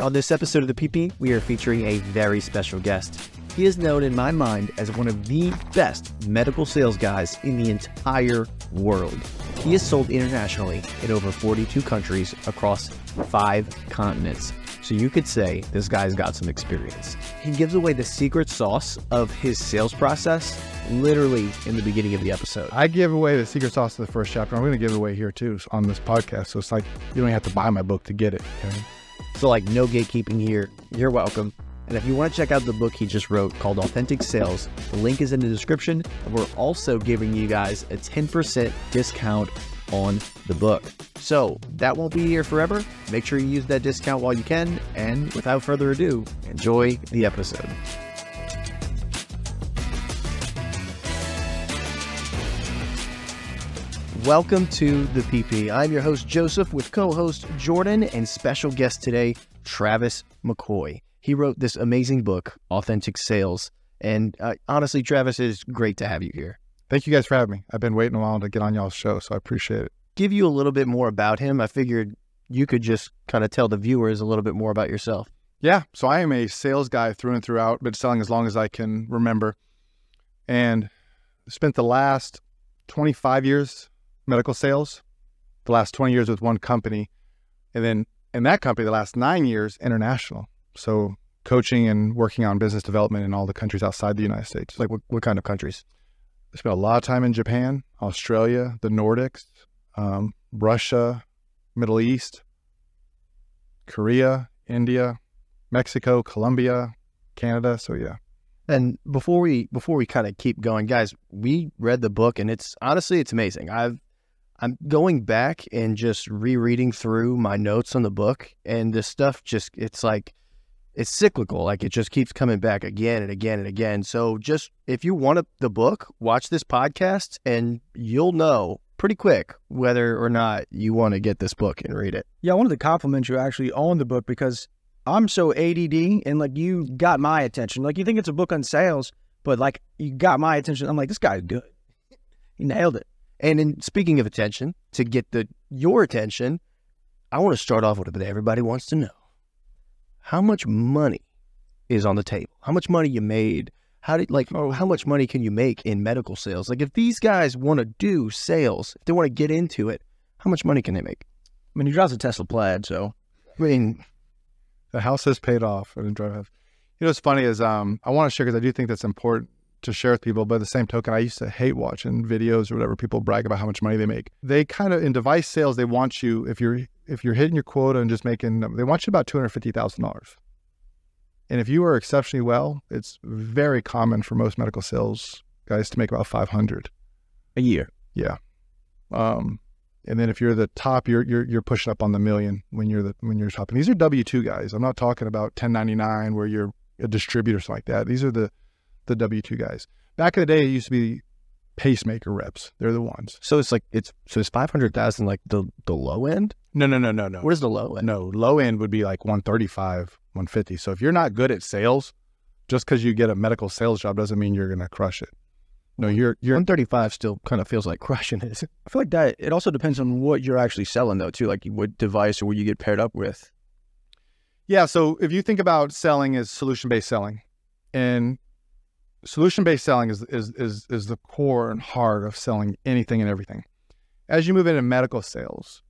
On this episode of The PP, we are featuring a very special guest. He is known in my mind as one of the best medical sales guys in the entire world. He has sold internationally in over 42 countries across 5 continents. So you could say this guy's got some experience. He gives away the secret sauce of his sales process literally in the beginning of the episode. I give away the secret sauce of the first chapter. I'm going to give it away here too on this podcast. So it's like you don't even have to buy my book to get it. You know? So like no gatekeeping here. You're welcome. And if you want to check out the book he just wrote called Authentic Sales, the link is in the description. And we're also giving you guys a 10% discount on the book. So that won't be here forever. Make sure you use that discount while you can. And without further ado, enjoy the episode. Welcome to The PP. I'm your host, Joseph, with co-host Jordan and special guest today, Travis McCoy. He wrote this amazing book, Authentic Sales. And honestly, Travis, it's great to have you here. Thank you guys for having me. I've been waiting a while to get on y'all's show, so I appreciate it. Give you a little bit more about him. I figured you could just kind of tell the viewers a little bit more about yourself. Yeah, so I am a sales guy through and throughout, been selling as long as I can remember. And spent the last 25 years medical sales, the last 20 years with one company. And then in that company, the last 9 years, international. So coaching and working on business development in all the countries outside the United States. Like what kind of countries? I spent a lot of time in Japan, Australia, the Nordics, Russia, Middle East, Korea, India, Mexico, Colombia, Canada. So yeah. And before we kind of keep going, guys, we read the book and it's honestly, it's amazing. I'm going back and just rereading through my notes on the book, and this stuff just, it's like, it's cyclical. Like it just keeps coming back again and again and again. So just if you want the book, watch this podcast and you'll know pretty quick whether or not you want to get this book and read it. Yeah, I wanted to compliment you actually on the book because I'm so ADD and like you got my attention. Like you think it's a book on sales, but like you got my attention. I'm like, this guy's good. He nailed it. And in speaking of attention, to get your attention, I want to start off with what everybody wants to know. How much money is on the table? How much money you made? How much money can you make in medical sales? Like if these guys want to do sales, if they want to get into it, how much money can they make? I mean, he drives a Tesla Plaid, so I mean, the house has paid off. I didn't drive half. You know, what's funny is I want to share because I do think that's important to share with people. By the same token, I used to hate watching videos or whatever people brag about how much money they make. They kind of in device sales, they want you if you're hitting your quota and just making, they want you about $250,000. And if you are exceptionally well, it's very common for most medical sales guys to make about 500 a year. Yeah. And then if you're the top, you're pushing up on the million when you're top. And these are W-2 guys. I'm not talking about 1099 where you're a distributor or something like that. These are the W-2 guys. Back in the day, it used to be pacemaker reps. They're the ones. So it's like, so it's 500,000, like the low end? No. What is the low end? No, low end would be like 135, 150. So if you're not good at sales, just because you get a medical sales job doesn't mean you're going to crush it. No, you're 135 still kind of feels like crushing it. I feel like that, it also depends on what you're actually selling though too, like what device or what you get paired up with. Yeah. So if you think about selling as solution-based selling, and solution-based selling is the core and heart of selling anything and everything. As you move into medical sales,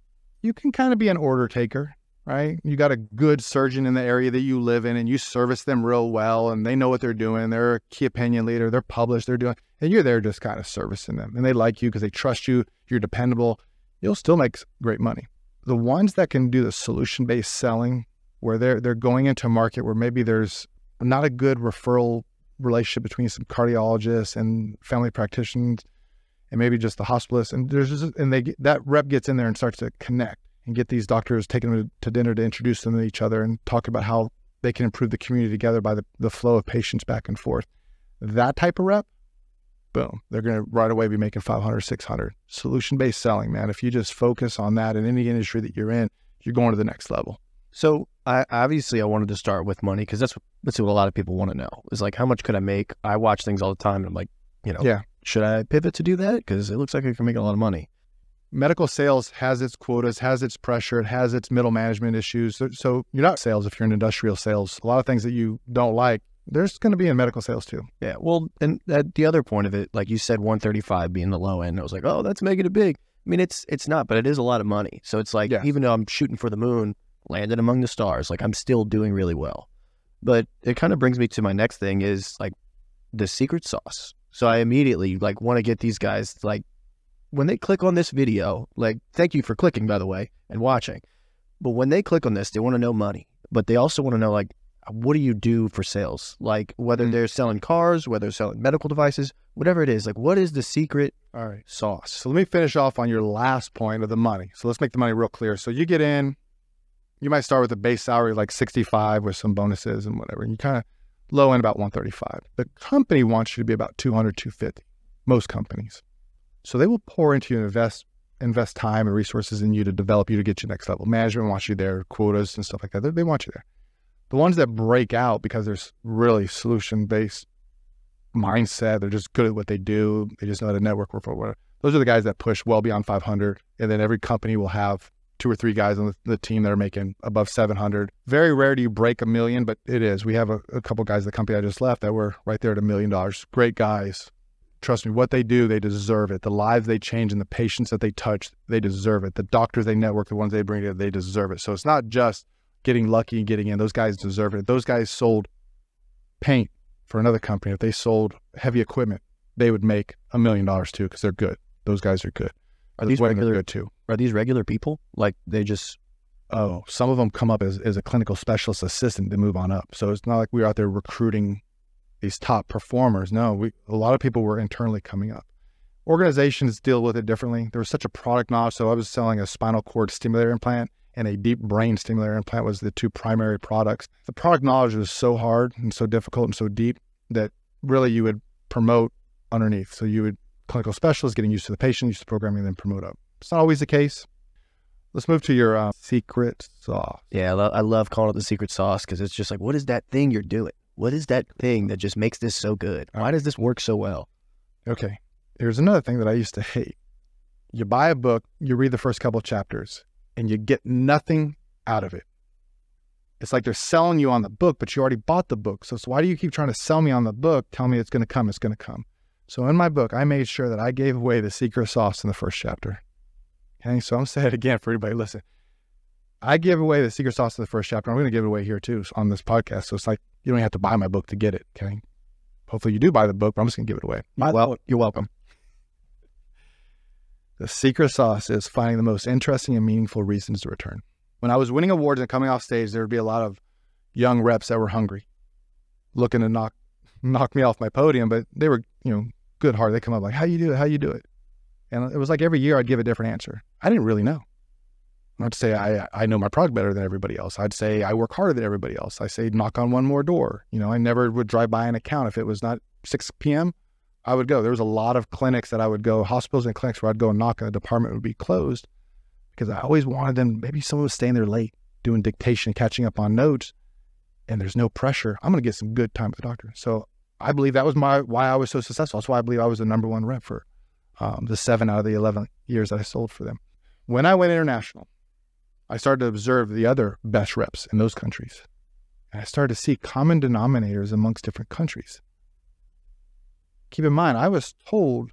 you can kind of be an order taker, right? You got a good surgeon in the area that you live in and you service them real well and they know what they're doing. They're a key opinion leader. They're published. They're doing, and you're there just kind of servicing them. And they like you because they trust you. You're dependable. You'll still make great money. The ones that can do the solution-based selling where they're going into a market where maybe there's not a good referral relationship between some cardiologists and family practitioners and maybe just the hospitalists. And that rep gets in there and starts to connect and get these doctors, taking them to dinner to introduce them to each other and talk about how they can improve the community together by the flow of patients back and forth. That type of rep, boom, they're going to right away be making 500, 600. Solution-based selling, man. If you just focus on that in any industry that you're in, you're going to the next level. So I wanted to start with money because that's what a lot of people want to know is like, how much could I make? I watch things all the time and I'm like, you know, yeah. Should I pivot to do that? Because it looks like I can make a lot of money. medical sales has its quotas, has its pressure, it has its middle management issues. So you're not sales if you're in industrial sales. A lot of things that you don't like, there's going to be in medical sales too. Yeah. Well, and at the other point of it, like you said, 135 being the low end, I was like, oh, that's making it big. I mean, it's not, but it is a lot of money. So it's like, even though I'm shooting for the moon, landed among the stars, like I'm still doing really well. But it kind of brings me to my next thing is like the secret sauce. So I immediately like want to get these guys like, when they click on this video, like, thank you for clicking, by the way, and watching. But when they click on this, they want to know money, but they also want to know, like, what do you do for sales? Like, whether they're selling cars, whether they're selling medical devices, whatever it is, like, what is the secret sauce? So let me finish off on your last point of the money. So let's make the money real clear. So you get in, you might start with a base salary, like 65 with some bonuses and whatever. And you kind of low end about 135. The company wants you to be about 200, 250, most companies. So they will pour into you and invest time and resources in you to develop you to get you next level. Management wants you there, quotas and stuff like that. They want you there. The ones that break out because there's really solution-based mindset, they're just good at what they do, they just know how to network or whatever. Those are the guys that push well beyond 500, and then every company will have 2 or 3 guys on the team that are making above 700. Very rare do you break $1 million, but it is. We have a couple guys at the company I just left that were right there at $1 million. Great guys. Trust me, what they do, they deserve it. The lives they change and the patients that they touch, they deserve it. The doctors they network, the ones they bring together, they deserve it. So it's not just getting lucky and getting in. Those guys deserve it. If those guys sold paint for another company, if they sold heavy equipment, they would make $1 million too because they're good. Those guys are good. Are these regular people? Like they just... Oh, some of them come up as a clinical specialist assistant to move on up. So it's not like we're out there recruiting these top performers. No, a lot of people were internally coming up. Organizations deal with it differently. There was such a product knowledge. So I was selling a spinal cord stimulator implant and a deep brain stimulator implant was the two primary products. The product knowledge was so hard and so difficult and so deep that really you would promote underneath. So you would clinical specialist, getting used to the patient, used to programming, then promote up. It's not always the case. Let's move to your secret sauce. Yeah, I love calling it the secret sauce because it's just like, what is that thing you're doing? What is that thing that just makes this so good? Why does this work so well? Okay. Here's another thing that I used to hate. You buy a book, you read the first couple of chapters, and you get nothing out of it. It's like they're selling you on the book, but you already bought the book. So why do you keep trying to sell me on the book? Tell me it's going to come. It's going to come. So in my book, I made sure that I gave away the secret sauce in the first chapter. Okay. So I'm saying it again for anybody listen. I give away the secret sauce in the first chapter. I'm going to give it away here too on this podcast. So it's like, you don't have to buy my book to get it, okay? Hopefully you do buy the book, but I'm just going to give it away. Well, you're welcome. The secret sauce is finding the most interesting and meaningful reasons to return. When I was winning awards and coming off stage, there would be a lot of young reps that were hungry, looking to knock me off my podium, but they were, you know, good heart. They come up like, how you do it? How you do it? And it was like every year I'd give a different answer. I didn't really know. I'd say I know my product better than everybody else. I'd say I work harder than everybody else. I say knock on one more door. You know, I never would drive by an account. If it was not 6 p.m., I would go. There was a lot of clinics that I would go, hospitals and clinics where I'd go and knock and the department would be closed because I always wanted them, maybe someone was staying there late doing dictation, catching up on notes, and there's no pressure. I'm going to get some good time with the doctor. So I believe that was why I was so successful. That's why I believe I was the #1 rep for the 7 out of the 11 years that I sold for them. When I went international, I started to observe the other best reps in those countries. And I started to see common denominators amongst different countries. Keep in mind, I was told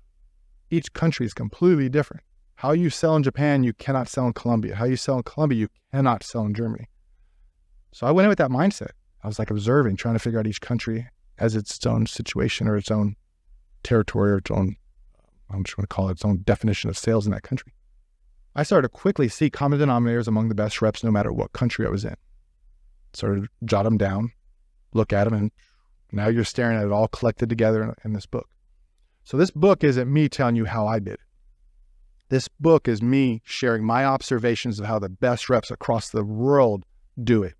each country is completely different. How you sell in Japan, you cannot sell in Colombia. How you sell in Colombia, you cannot sell in Germany. So I went in with that mindset. I was like observing, trying to figure out each country as its own situation or its own territory or its own, I'm just going to call it its own definition of sales in that country. I started to quickly see common denominators among the best reps, no matter what country I was in. Started to jot them down, look at them, and now you're staring at it all collected together in this book. So this book isn't me telling you how I did it. This book is me sharing my observations of how the best reps across the world do it.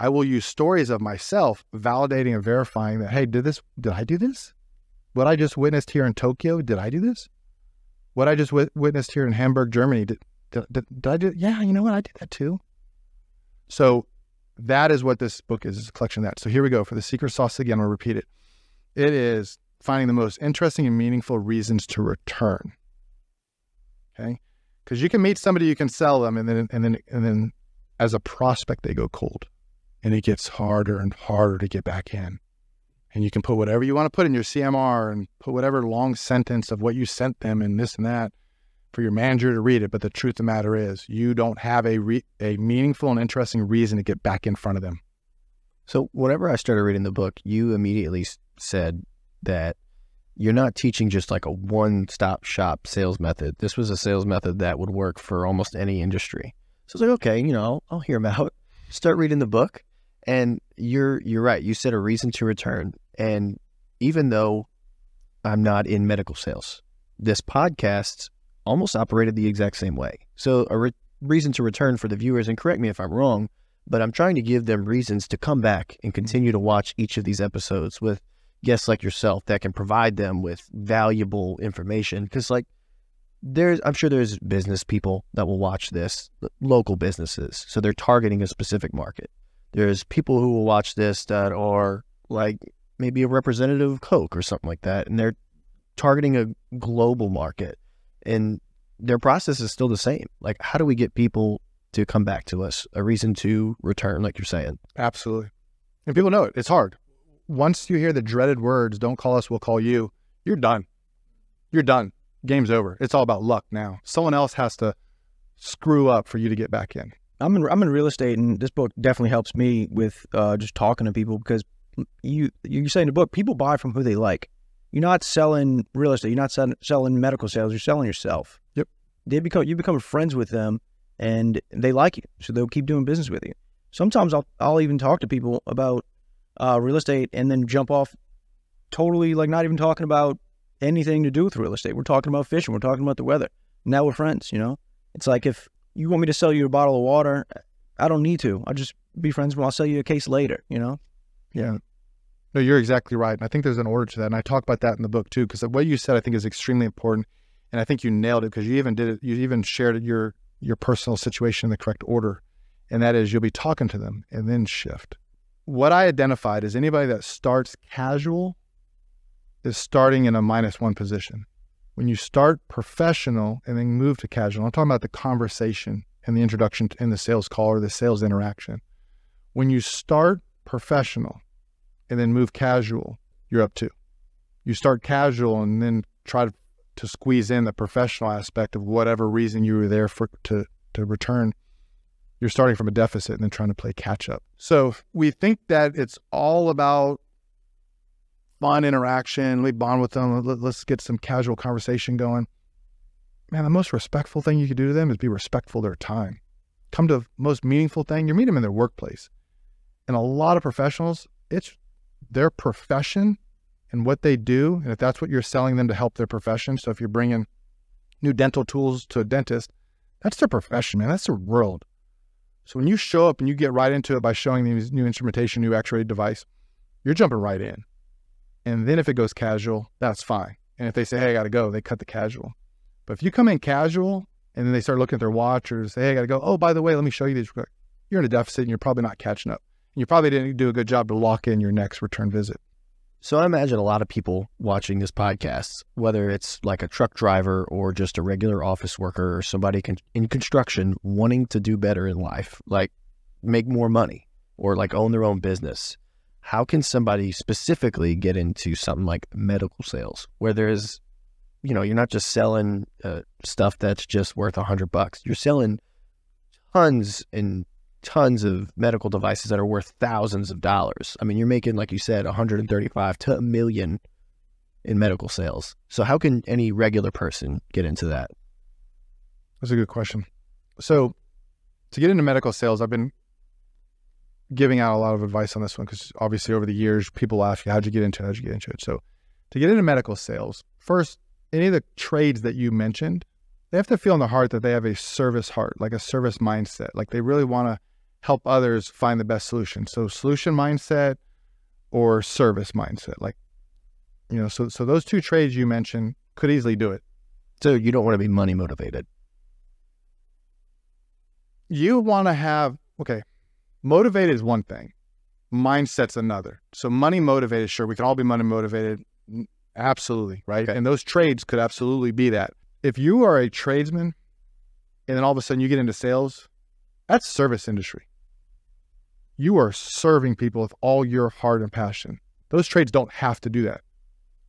I will use stories of myself validating and verifying that, hey, did I do this? What I just witnessed here in Tokyo, did I do this? What I just witnessed here in Hamburg, Germany, did I do? Yeah, you know what? I did that too. So that is what this book is a collection of that. So here we go for the secret sauce again. I'll repeat it. It is finding the most interesting and meaningful reasons to return. Okay. Because you can meet somebody, you can sell them, and then as a prospect, they go cold. And it gets harder and harder to get back in. And you can put whatever you want to put in your CMR and put whatever long sentence of what you sent them and this and that for your manager to read it. But the truth of the matter is you don't have a meaningful and interesting reason to get back in front of them. So whenever I started reading the book, you immediately said that you're not teaching just like a one-stop shop sales method. This was a sales method that would work for almost any industry. So I was like, okay, you know, I'll hear him out. Start reading the book. And you're right. You said a reason to return. And even though I'm not in medical sales, this podcast almost operated the exact same way. So a reason to return for the viewers, and correct me if I'm wrong, but I'm trying to give them reasons to come back and continue to watch each of these episodes with guests like yourself that can provide them with valuable information. Because like I'm sure there's business people that will watch this, local businesses. So they're targeting a specific market. There's people who will watch this that are like maybe a representative of Coke or something like that, and they're targeting a global market, and their process is still the same. Like, how do we get people to come back to us? A reason to return, like you're saying. Absolutely. And people know it. It's hard. Once you hear the dreaded words, don't call us, we'll call you, you're done. You're done. Game's over. It's all about luck now. Someone else has to screw up for you to get back in. I'm in real estate, and this book definitely helps me with just talking to people, because you say in the book, people buy from who they like. You're not selling real estate. You're not selling medical sales. You're selling yourself. Yep. You become friends with them, and they like you, so they'll keep doing business with you. Sometimes I'll even talk to people about real estate and then jump off totally, like not even talking about anything to do with real estate. We're talking about fishing. We're talking about the weather. Now we're friends, you know? It's like if you want me to sell you a bottle of water, I don't need to. I'll just be friends with you. I'll sell you a case later, you know? Yeah. No, you're exactly right. And I think there's an order to that. And I talk about that in the book too, because what you said, I think, is extremely important. And I think you nailed it, because you even did it. You even shared your personal situation in the correct order. And that is, you'll be talking to them and then shift. What I identified is anybody that starts casual is starting in a -1 position. When you start professional and then move to casual, I'm talking about the conversation and the introduction and the sales call or the sales interaction. When you start professional and then move casual, you're up two. You start casual and then try to squeeze in the professional aspect of whatever reason you were there for to return. You're starting from a deficit and then trying to play catch up. So we think that it's all about fun interaction, we bond with them, let's get some casual conversation going. Man, the most respectful thing you could do to them is be respectful of their time. Come to the most meaningful thing, you meet them in their workplace. And a lot of professionals, it's their profession and what they do, and if that's what you're selling them to help their profession. So if you're bringing new dental tools to a dentist, that's their profession, man, that's their world. So when you show up and you get right into it by showing them new instrumentation, new x-ray device, you're jumping right in. And then if it goes casual, that's fine. And if they say, hey, I got to go, they cut the casual. But if you come in casual and then they start looking at their watch or say, hey, I got to go. Oh, by the way, let me show you this real quick. You're in a deficit and you're probably not catching up. And you probably didn't do a good job to lock in your next return visit. So I imagine a lot of people watching this podcast, whether it's like a truck driver or just a regular office worker or somebody in construction wanting to do better in life, like make more money or like own their own business. How can somebody specifically get into something like medical sales where there's, you know, you're not just selling stuff that's just worth $100. You're selling tons and tons of medical devices that are worth thousands of dollars. I mean, you're making, like you said, 135 to a million in medical sales. So how can any regular person get into that? That's a good question. So to get into medical sales, I've been giving out a lot of advice on this one, because obviously over the years, people ask you, how'd you get into it? How'd you get into it? So to get into medical sales, first, any of the trades that you mentioned, they have to feel in their heart that they have a service heart, like a service mindset. Like they really want to help others find the best solution. So solution mindset or service mindset, like, you know, so those two trades you mentioned could easily do it. So you don't want to be money motivated. You want to have, okay. Motivated is one thing. Mindset's another. So money motivated, sure, we can all be money motivated. Absolutely, right? Okay. And those trades could absolutely be that. If you are a tradesman and then all of a sudden you get into sales, that's service industry. You are serving people with all your heart and passion. Those trades don't have to do that.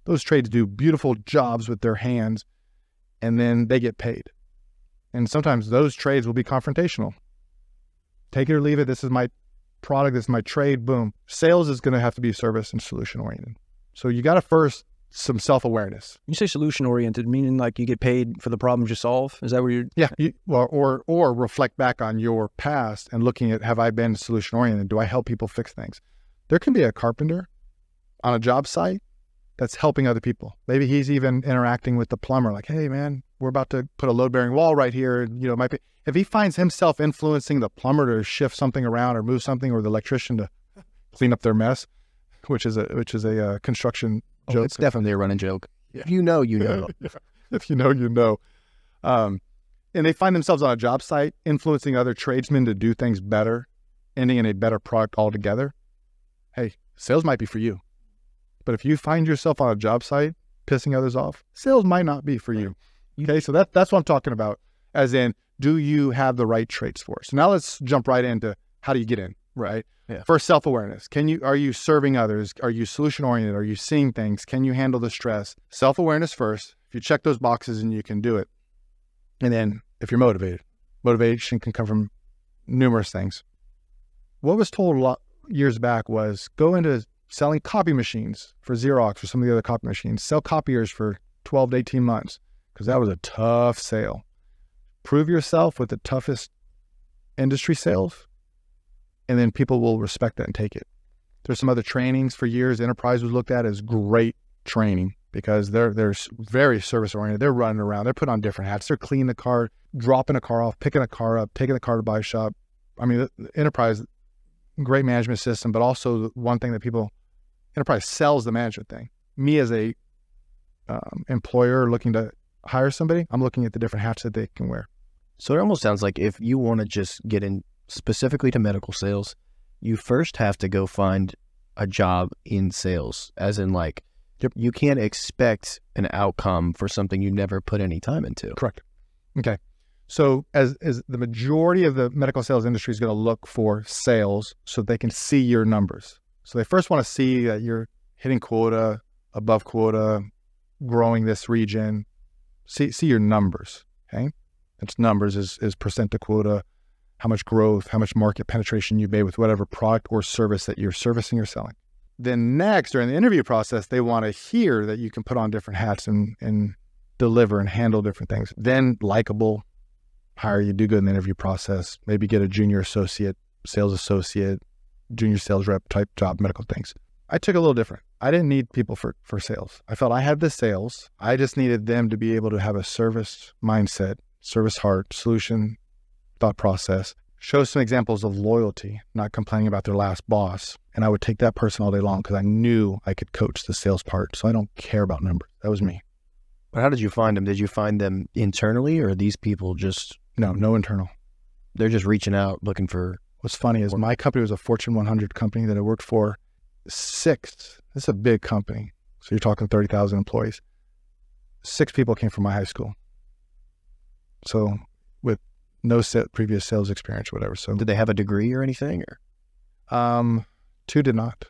Those trades do beautiful jobs with their hands, and then they get paid. And sometimes those trades will be confrontational. Take it or leave it. This is my product. This is my trade. Boom. Sales is going to have to be service and solution oriented. So you got to first some self-awareness. You say solution oriented, meaning like you get paid for the problems you solve. Is that where you're? Yeah. Or reflect back on your past and looking at, have I been solution oriented? Do I help people fix things? There can be a carpenter on a job site that's helping other people. Maybe he's even interacting with the plumber. Like, hey man, we're about to put a load bearing wall right here. You know, might be, if he finds himself influencing the plumber to shift something around or move something, or the electrician to clean up their mess, which is a construction joke. It's definitely a running joke. Yeah. If you know, you know. If you know, you know. And they find themselves on a job site influencing other tradesmen to do things better, ending in a better product altogether. Hey, sales might be for you. But if you find yourself on a job site pissing others off, sales might not be for you. Okay, so that's what I'm talking about, as in, do you have the right traits for it? So now let's jump right into how do you get in, right? Yeah. First, self-awareness. Are you serving others? Are you solution-oriented? Are you seeing things? Can you handle the stress? Self-awareness first. If you check those boxes and you can do it. And then if you're motivated. Motivation can come from numerous things. What was told a lot years back was go into selling copy machines for Xerox or some of the other copy machines. Sell copiers for 12 to 18 months. Because that was a tough sale. Prove yourself with the toughest industry sales, and then people will respect that and take it. There's some other trainings for years. Enterprise was looked at as great training because they're very service oriented. They're running around. They're putting on different hats. They're cleaning the car, dropping a car off, picking a car up, taking the car to buy shop. I mean, Enterprise, great management system, but also one thing that Enterprise sells the management thing. Me as a employer looking to hire somebody, I'm looking at the different hats that they can wear. So it almost sounds like if you want to just get in specifically to medical sales, you first have to go find a job in sales, as in like, you can't expect an outcome for something you never put any time into. Correct. Okay. So as the majority of the medical sales industry is going to look for sales so they can see your numbers. So they first want to see that you're hitting quota, above quota, growing this region. See your numbers, okay? That's numbers is percent to quota, how much growth, how much market penetration you've made with whatever product or service that you're servicing or selling. Then next, during the interview process, they want to hear that you can put on different hats and deliver and handle different things. Then likable, hire you, do good in the interview process, maybe get a junior associate, sales associate, junior sales rep type job, medical things. I took a little different. I didn't need people for sales. I felt I had the sales. I just needed them to be able to have a service mindset, service heart, solution, thought process, show some examples of loyalty, not complaining about their last boss. And I would take that person all day long because I knew I could coach the sales part. So I don't care about numbers. That was me. But how did you find them? Did you find them internally, or are these people just... No internal. They're just reaching out looking for... What's funny is my company was a Fortune 100 company that I worked for. This is a big company. So you're talking 30,000 employees. 6 people came from my high school. So with no previous sales experience, whatever. So did they have a degree or anything? Or? 2 did not.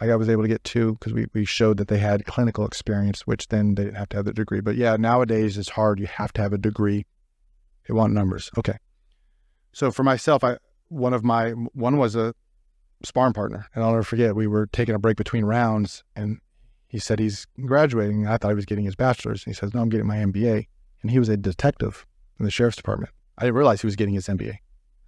I was able to get 2 because we showed that they had clinical experience, which then they didn't have to have the degree. But yeah, nowadays it's hard. You have to have a degree. They want numbers. Okay. So for myself, one was a sparring partner, and I'll never forget, we were taking a break between rounds, and he said he's graduating. I thought he was getting his bachelor's, and he says, no, I'm getting my MBA. And he was a detective in the sheriff's department. I didn't realize he was getting his MBA. I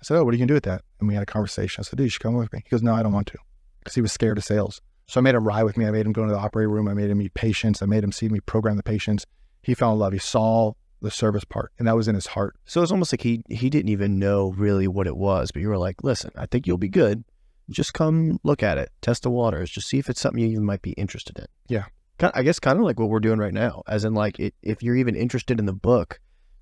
said, oh, what are you gonna do with that? And we had a conversation. I said, dude, you should come with me. He goes, no, I don't want to, because he was scared of sales. So I made him ride with me. I made him go into the operating room. I made him meet patients. I made him see me program the patients. He fell in love. He saw the service part, and that was in his heart. So it's almost like he didn't even know really what it was, but you were like, listen, I think you'll be good. Just come look at it, test the waters, just see if it's something you even might be interested in. Yeah. I guess kind of like what we're doing right now, as in like, if you're even interested in the book,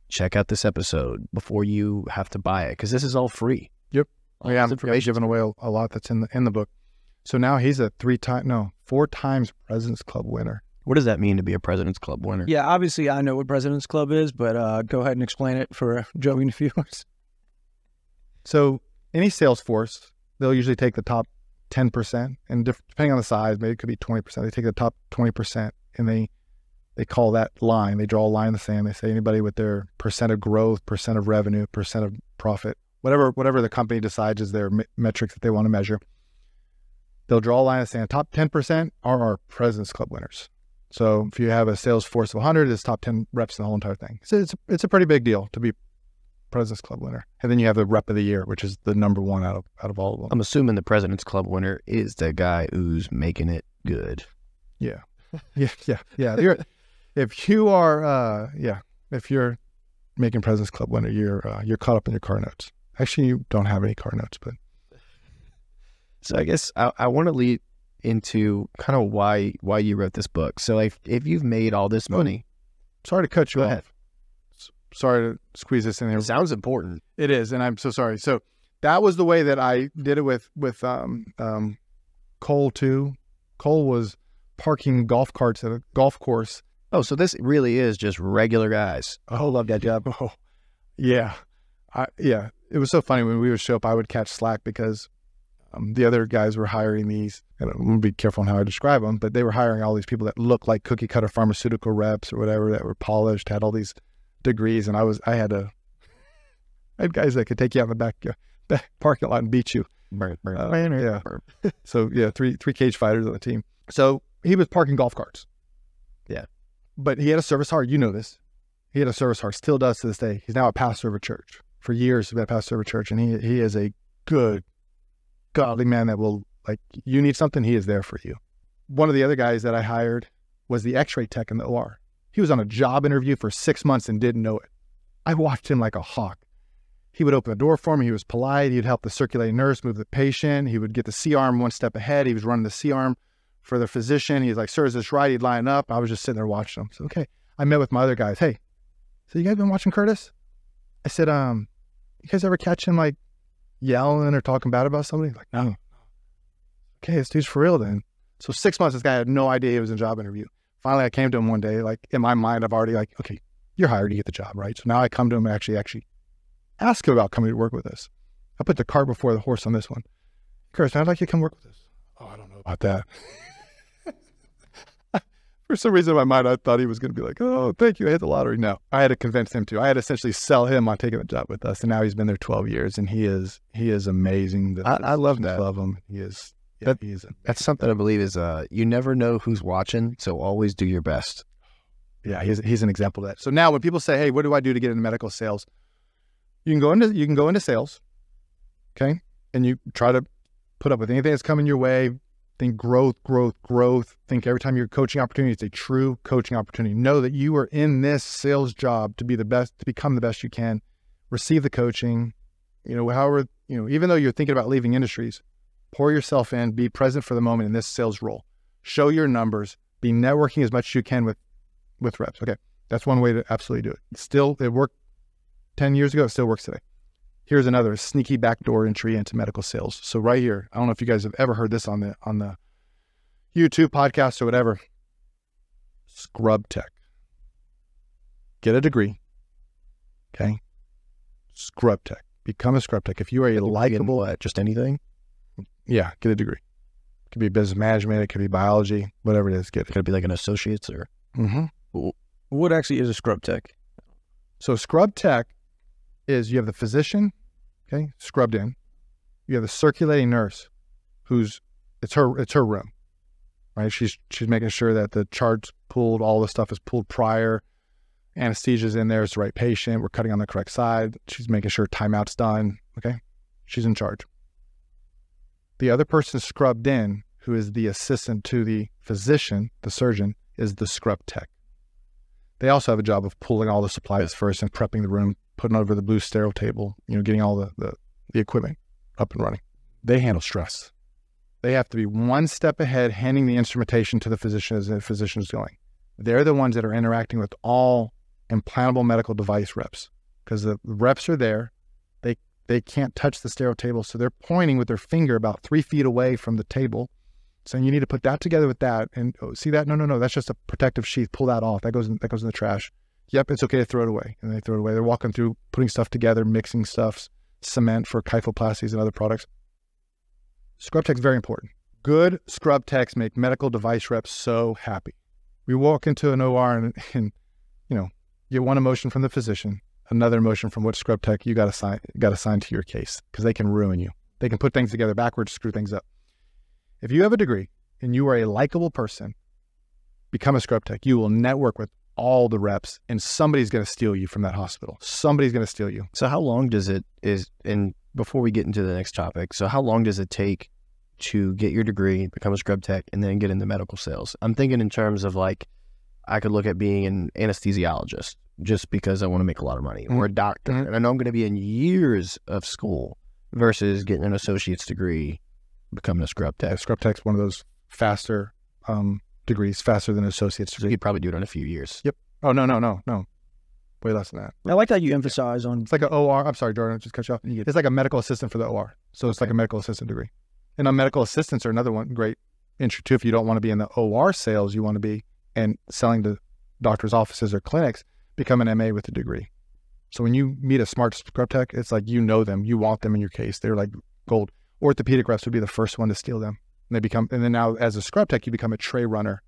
check out this episode before you have to buy it, because this is all free. Yep. Yeah, I'm giving away a lot that's in the book. So now he's a 4 times President's Club winner. What does that mean to be a President's Club winner? Yeah, obviously I know what President's Club is, but go ahead and explain it for joking viewers. So any sales force, they'll usually take the top 10%, and depending on the size, maybe it could be 20%. They take the top 20% and they call that line. They draw a line in the sand. They say anybody with their percent of growth, percent of revenue, percent of profit, whatever the company decides is their metric that they want to measure, they'll draw a line in the sand. Top 10% are our President's Club winners. So if you have a sales force of 100, it's top 10 reps in the whole entire thing. So it's a pretty big deal to be President's Club winner. And then you have the rep of the year, which is the number one out of all of them. I'm assuming the President's Club winner is the guy who's making it good. Yeah. Yeah. Yeah. Yeah. If you're making President's Club winner, you're caught up in your car notes. Actually, you don't have any car notes, but. So I guess I want to lead into kind of why you wrote this book. So if you've made all this money, sorry to cut you off. Sorry to squeeze this in here. It sounds important. It is, and I'm so sorry. So that was the way that I did it with Cole too. Cole was parking golf carts at a golf course. Oh, so this really is just regular guys. Oh, love that job. Oh, yeah, yeah. It was so funny when we would show up. I would catch slack because the other guys were hiring these, and I'm going to be careful on how I describe them, but they were hiring all these people that looked like cookie cutter pharmaceutical reps or whatever, that were polished, had all these degrees. And I had guys that could take you out in the back parking lot and beat you. Yeah. So yeah, three cage fighters on the team. So he was parking golf carts. Yeah. But he had a service heart. You know this. He had a service heart, still does to this day. He's now a pastor of a church. For years, he's been a pastor of a church, and he is a good godly man that will, like, you need something, he is there for you. One of the other guys that I hired was the x-ray tech in the OR. He was on a job interview for 6 months and didn't know it. I watched him like a hawk. He would open the door for me. He was polite. He'd help the circulating nurse move the patient. He would get the C-arm one step ahead. He was running the C-arm for the physician. He's like, sir, is this right? He'd line up. I was just sitting there watching him. So, okay. I met with my other guys. Hey, so you guys been watching Curtis? I said, you guys ever catch him like yelling or talking bad about somebody? Like, no. Okay, this dude's for real then. So 6 months, this guy had no idea he was in a job interview. Finally, I came to him one day, like in my mind, I've already like, okay, you're hired to get the job, right? So now I come to him and actually ask him about coming to work with us. I put the cart before the horse on this one. Curtis, I'd like you to come work with us. Oh, I don't know about that. For some reason in my mind, I thought he was going to be like, oh, thank you, I hit the lottery. No, I had to convince him to. I had to essentially sell him on taking the job with us. And now he's been there 12 years, and he is amazing. I love that. I love him. He is. Yeah, that's something I believe is you never know who's watching, so always do your best. Yeah, he's an example of that. So now when people say, hey, what do I do to get into medical sales? You can go into sales, okay? And you try to put up with anything that's coming your way. Think growth, growth, growth. Think every time you're coaching opportunity, it's a true coaching opportunity. Know that you are in this sales job to be the best, to become the best you can. Receive the coaching. You know, however, you know, even though you're thinking about leaving industries, pour yourself in, be present for the moment in this sales role. Show your numbers, be networking as much as you can with reps. Okay, that's one way to absolutely do it. Still, it worked 10 years ago, it still works today. Here's another sneaky backdoor entry into medical sales. So right here, I don't know if you guys have ever heard this on the YouTube podcast or whatever. Scrub tech. Get a degree, okay? Scrub tech. Become a scrub tech. If you are a likable at just anything, yeah, get a degree. It could be business management. It could be biology. Whatever it is, get it. Could be like an associate's or. Mm-hmm. What actually is a scrub tech? So scrub tech is you have the physician, okay, scrubbed in. You have the circulating nurse, who's it's her room, right? She's making sure that the chart's pulled, all the stuff is pulled prior, anesthesia's in there, it's the right patient. We're cutting on the correct side. She's making sure timeout's done. Okay, she's in charge. The other person scrubbed in, who is the assistant to the physician, the surgeon, is the scrub tech. They also have a job of pulling all the supplies first and prepping the room, putting over the blue sterile table, you know, getting all the equipment up and running. They handle stress. They have to be one step ahead, handing the instrumentation to the physician as the physician is going. They're the ones that are interacting with all implantable medical device reps, because the reps are there. They can't touch the sterile table, so they're pointing with their finger about 3 feet away from the table, So you need to put that together with that and see that. No, no, no. That's just a protective sheath. Pull that off. That goes in the trash. Yep. It's okay to throw it away. And they throw it away. They're walking through, putting stuff together, mixing stuffs, cement for kyphoplasties and other products. Scrub tech's very important. Good scrub techs make medical device reps so happy. We walk into an OR and you know, you get one emotion from the physician, another emotion from what scrub tech you got assigned to your case, because they can ruin you. They can put things together backwards, screw things up. If you have a degree and you are a likable person, become a scrub tech. You will network with all the reps and somebody's going to steal you from that hospital. Somebody's going to steal you. So how long does it is, and before we get into the next topic, so how long does it take to get your degree, become a scrub tech, and then get into medical sales? I'm thinking in terms of like, I could look at being an anesthesiologist just because I want to make a lot of money, or a doctor. And I know I'm going to be in years of school versus getting an associate's degree, becoming a scrub tech. Yeah, scrub tech's one of those faster degrees, faster than an associate's degree. So you could probably do it in a few years. Yep. Oh, no. Way less than that. I like how you emphasize on... It's like an OR. I'm sorry, Jordan, I just cut you off. It's like a medical assistant for the OR. So it's like a medical assistant degree. And a medical assistants are another one, great entry too. If you don't want to be in the OR sales, you want to be and selling to doctor's offices or clinics, become an MA with a degree. So when you meet a smart scrub tech, it's like, you know them, you want them in your case. They're like gold. Orthopedic reps would be the first one to steal them. And they become, and then now as a scrub tech, you become a tray runner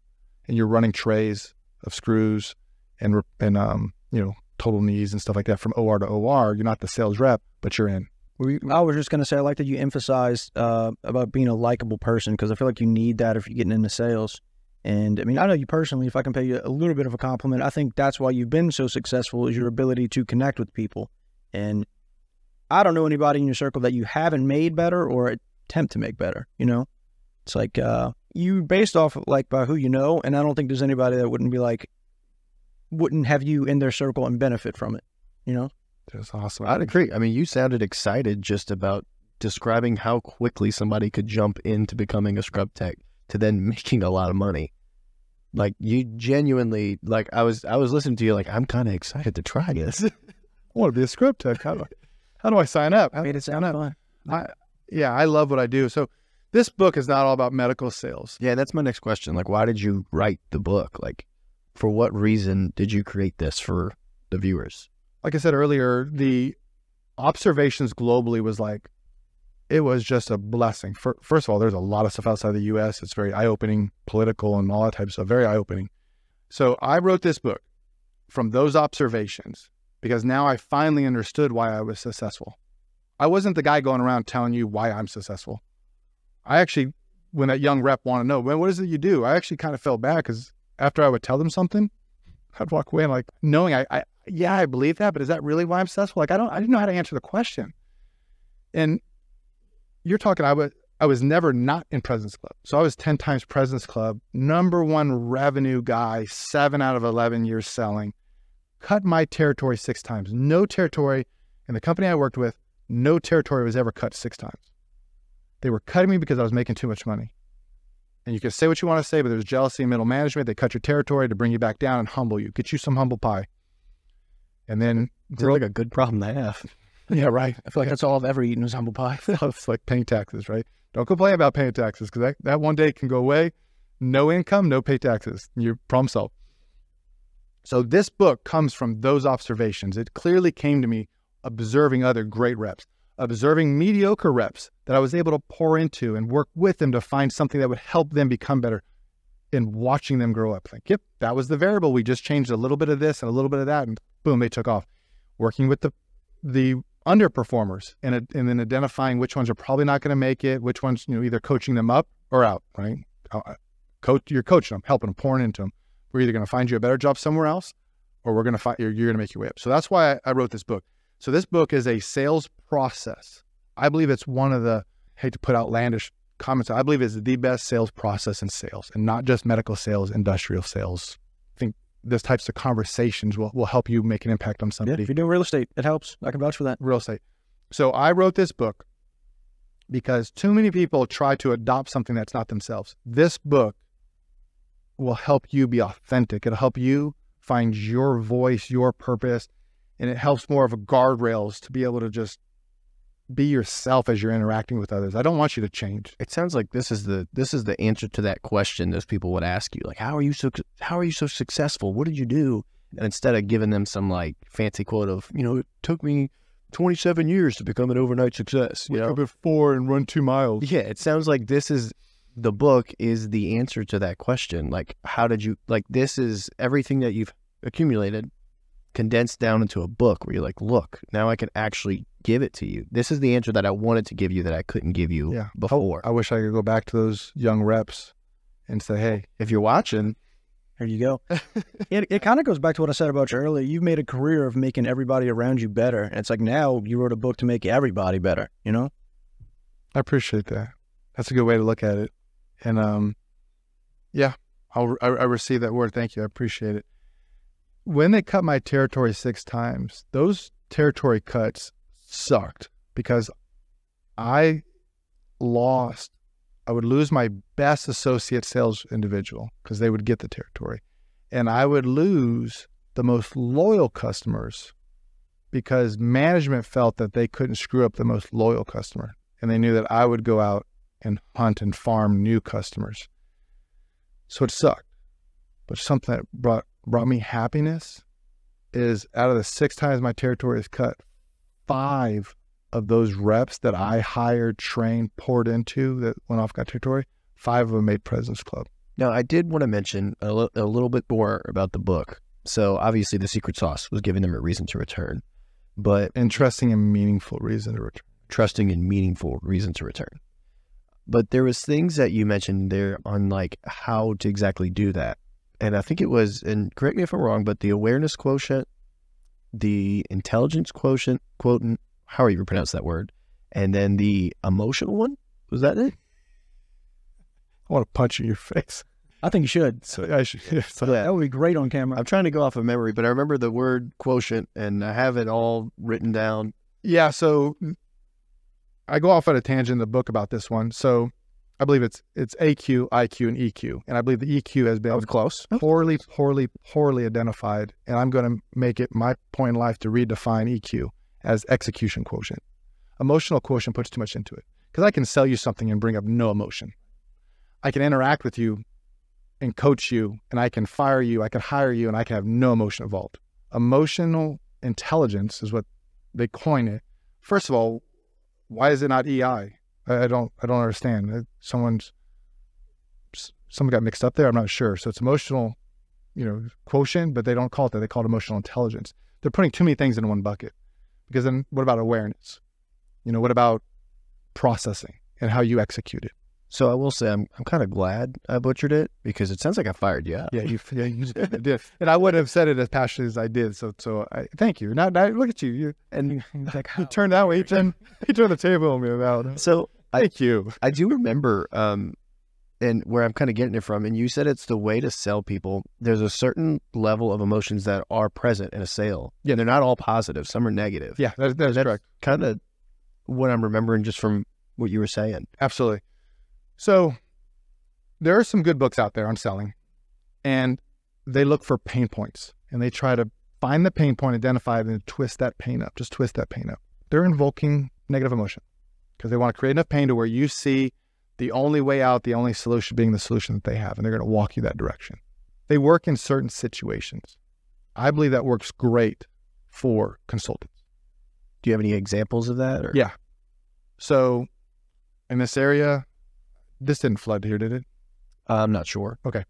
and you're running trays of screws and you know, total knees and stuff like that from OR to OR. You're not the sales rep, but you're in. I was just going to say, I like that you emphasized about being a likable person, because I feel like you need that if you're getting into sales. And I mean, I know you personally, if I can pay you a little bit of a compliment, I think that's why you've been so successful, is your ability to connect with people. And I don't know anybody in your circle that you haven't made better or attempt to make better. You know, it's like you based off of like by who you know. And I don't think there's anybody that wouldn't be like, wouldn't have you in their circle and benefit from it. You know, that's awesome. I'd agree. I mean, you sounded excited just about describing how quickly somebody could jump into becoming a scrub tech to then making a lot of money. Like you genuinely, like I was listening to you, like, I'm kind of excited to try this. I want to be a scrub tech. How do I sign up? I made it sound fun. Yeah, I love what I do. So this book is not all about medical sales. Yeah, that's my next question. Like, why did you write the book? Like, for what reason did you create this for the viewers? Like I said earlier, the observations globally was like, it was just a blessing. First of all, there's a lot of stuff outside the U.S. It's very eye-opening, political and all that type of stuff, very eye-opening. So I wrote this book from those observations because now I finally understood why I was successful. I wasn't the guy going around telling you why I'm successful. I actually, when that young rep wanted to know, well, what is it you do? I actually kind of fell back because after I would tell them something, I'd walk away and like, knowing yeah, I believe that, but is that really why I'm successful? Like, I didn't know how to answer the question. And you're talking, I was never not in President's Club. So I was 10 times President's Club, #1 revenue guy, 7 out of 11 years selling, cut my territory 6 times. No territory in the company I worked with, no territory was ever cut 6 times. They were cutting me because I was making too much money. And you can say what you want to say, but there's jealousy in middle management. They cut your territory to bring you back down and humble you, get you some humble pie. And then it's like a good problem to have. Yeah, right. I feel like that's all I've ever eaten was humble pie. It's like paying taxes, right? Don't complain about paying taxes because that one day can go away. No income, no pay taxes. You're problem solved. So this book comes from those observations. It clearly came to me observing other great reps, observing mediocre reps that I was able to pour into and work with them to find something that would help them become better and watching them grow up. Like, yep, that was the variable. We just changed a little bit of this and a little bit of that and boom, they took off. Working with the underperformers and then identifying which ones are probably not going to make it, which ones, you know, either coaching them up or out, right? You're coaching them, helping them, pouring into them. We're either going to find you a better job somewhere else or we're going to find you're going to make your way up. So that's why I wrote this book. So this book is a sales process. I believe it's one of the, I hate to put outlandish comments, I believe it's the best sales process in sales and not just medical sales, industrial sales. I think those types of conversations will help you make an impact on somebody. Yeah, if you're doing real estate, it helps. I can vouch for that. Real estate. So I wrote this book because too many people try to adopt something that's not themselves. This book will help you be authentic. It'll help you find your voice, your purpose, and it helps more of a guardrails to be able to just be yourself as you're interacting with others. I don't want you to change. It sounds like this is the answer to that question those people would ask you, like, how are you so successful? What did you do? And instead of giving them some like fancy quote of, you know, it took me 27 years to become an overnight success. You know, before and run 2 miles. Yeah, it sounds like this is the book is the answer to that question. Like, how did you, like, this is everything that you've accumulated condensed down into a book where you're like, look, now I can actually give it to you. This is the answer that I wanted to give you that I couldn't give you before. I wish I could go back to those young reps and say, hey, if you're watching, there you go. It kind of goes back to what I said about you earlier. You've made a career of making everybody around you better. And it's like, now you wrote a book to make everybody better, you know? I appreciate that. That's a good way to look at it. And, I received that word. Thank you. I appreciate it. When they cut my territory 6 times, those territory cuts sucked because I would lose my best associate sales individual because they would get the territory. And I would lose the most loyal customers because management felt that they couldn't screw up the most loyal customer. And they knew that I would go out and hunt and farm new customers. So it sucked. But something that brought me happiness is out of the 6 times my territory is cut, 5 of those reps that I hired, trained, poured into that went off got territory, 5 of them made President's Club. Now, I did want to mention a little bit more about the book. So obviously the secret sauce was giving them a reason to return, but interesting and meaningful reason to return. Trusting and meaningful reason to return. But there was things that you mentioned there on like how to exactly do that. And I think it was, and correct me if I'm wrong, but the awareness quotient, the intelligence quotient, how are you pronounce that word? And then the emotional one, was that it? I want to punch you in your face. I think you should. So I should. Yeah, so that would be great on camera. I'm trying to go off of memory, but I remember the word quotient and I have it all written down. Yeah. So I go off at a tangent in the book about this one. So I believe it's AQ, IQ, and EQ. And I believe the EQ has been close. Poorly identified. And I'm going to make it my point in life to redefine EQ as execution quotient. Emotional quotient puts too much into it because I can sell you something and bring up no emotion. I can interact with you and coach you, and I can fire you, I can hire you, and I can have no emotion involved. Emotional intelligence is what they coin it. First of all, why is it not EI? I don't understand. Someone got mixed up there. I'm not sure. So it's emotional, you know, quotient, but they don't call it that. They call it emotional intelligence. They're putting too many things in one bucket. Because then what about awareness? You know, what about processing and how you execute it? So I will say I'm kind of glad I butchered it because it sounds like I fired you up. Yeah, you did. And I wouldn't have said it as passionately as I did. So I thank you. Now look at you. You turned out, he turned the table on me about. So thank you. I do remember and where I'm kind of getting it from, and you said it's the way to sell people. There's a certain level of emotions that are present in a sale. Yeah, they're not all positive. Some are negative. Yeah, that's correct. Kind of what I'm remembering just from what you were saying. Absolutely. So there are some good books out there on selling, and they look for pain points, and they try to find the pain point, identify it, and twist that pain up. Just twist that pain up. They're invoking negative emotion because they want to create enough pain to where you see the only way out, the only solution being the solution that they have, and they're going to walk you that direction. They work in certain situations. I believe that works great for consultants. Do you have any examples of that? Or? Yeah. So in this area, this didn't flood here, did it? I'm not sure. Okay.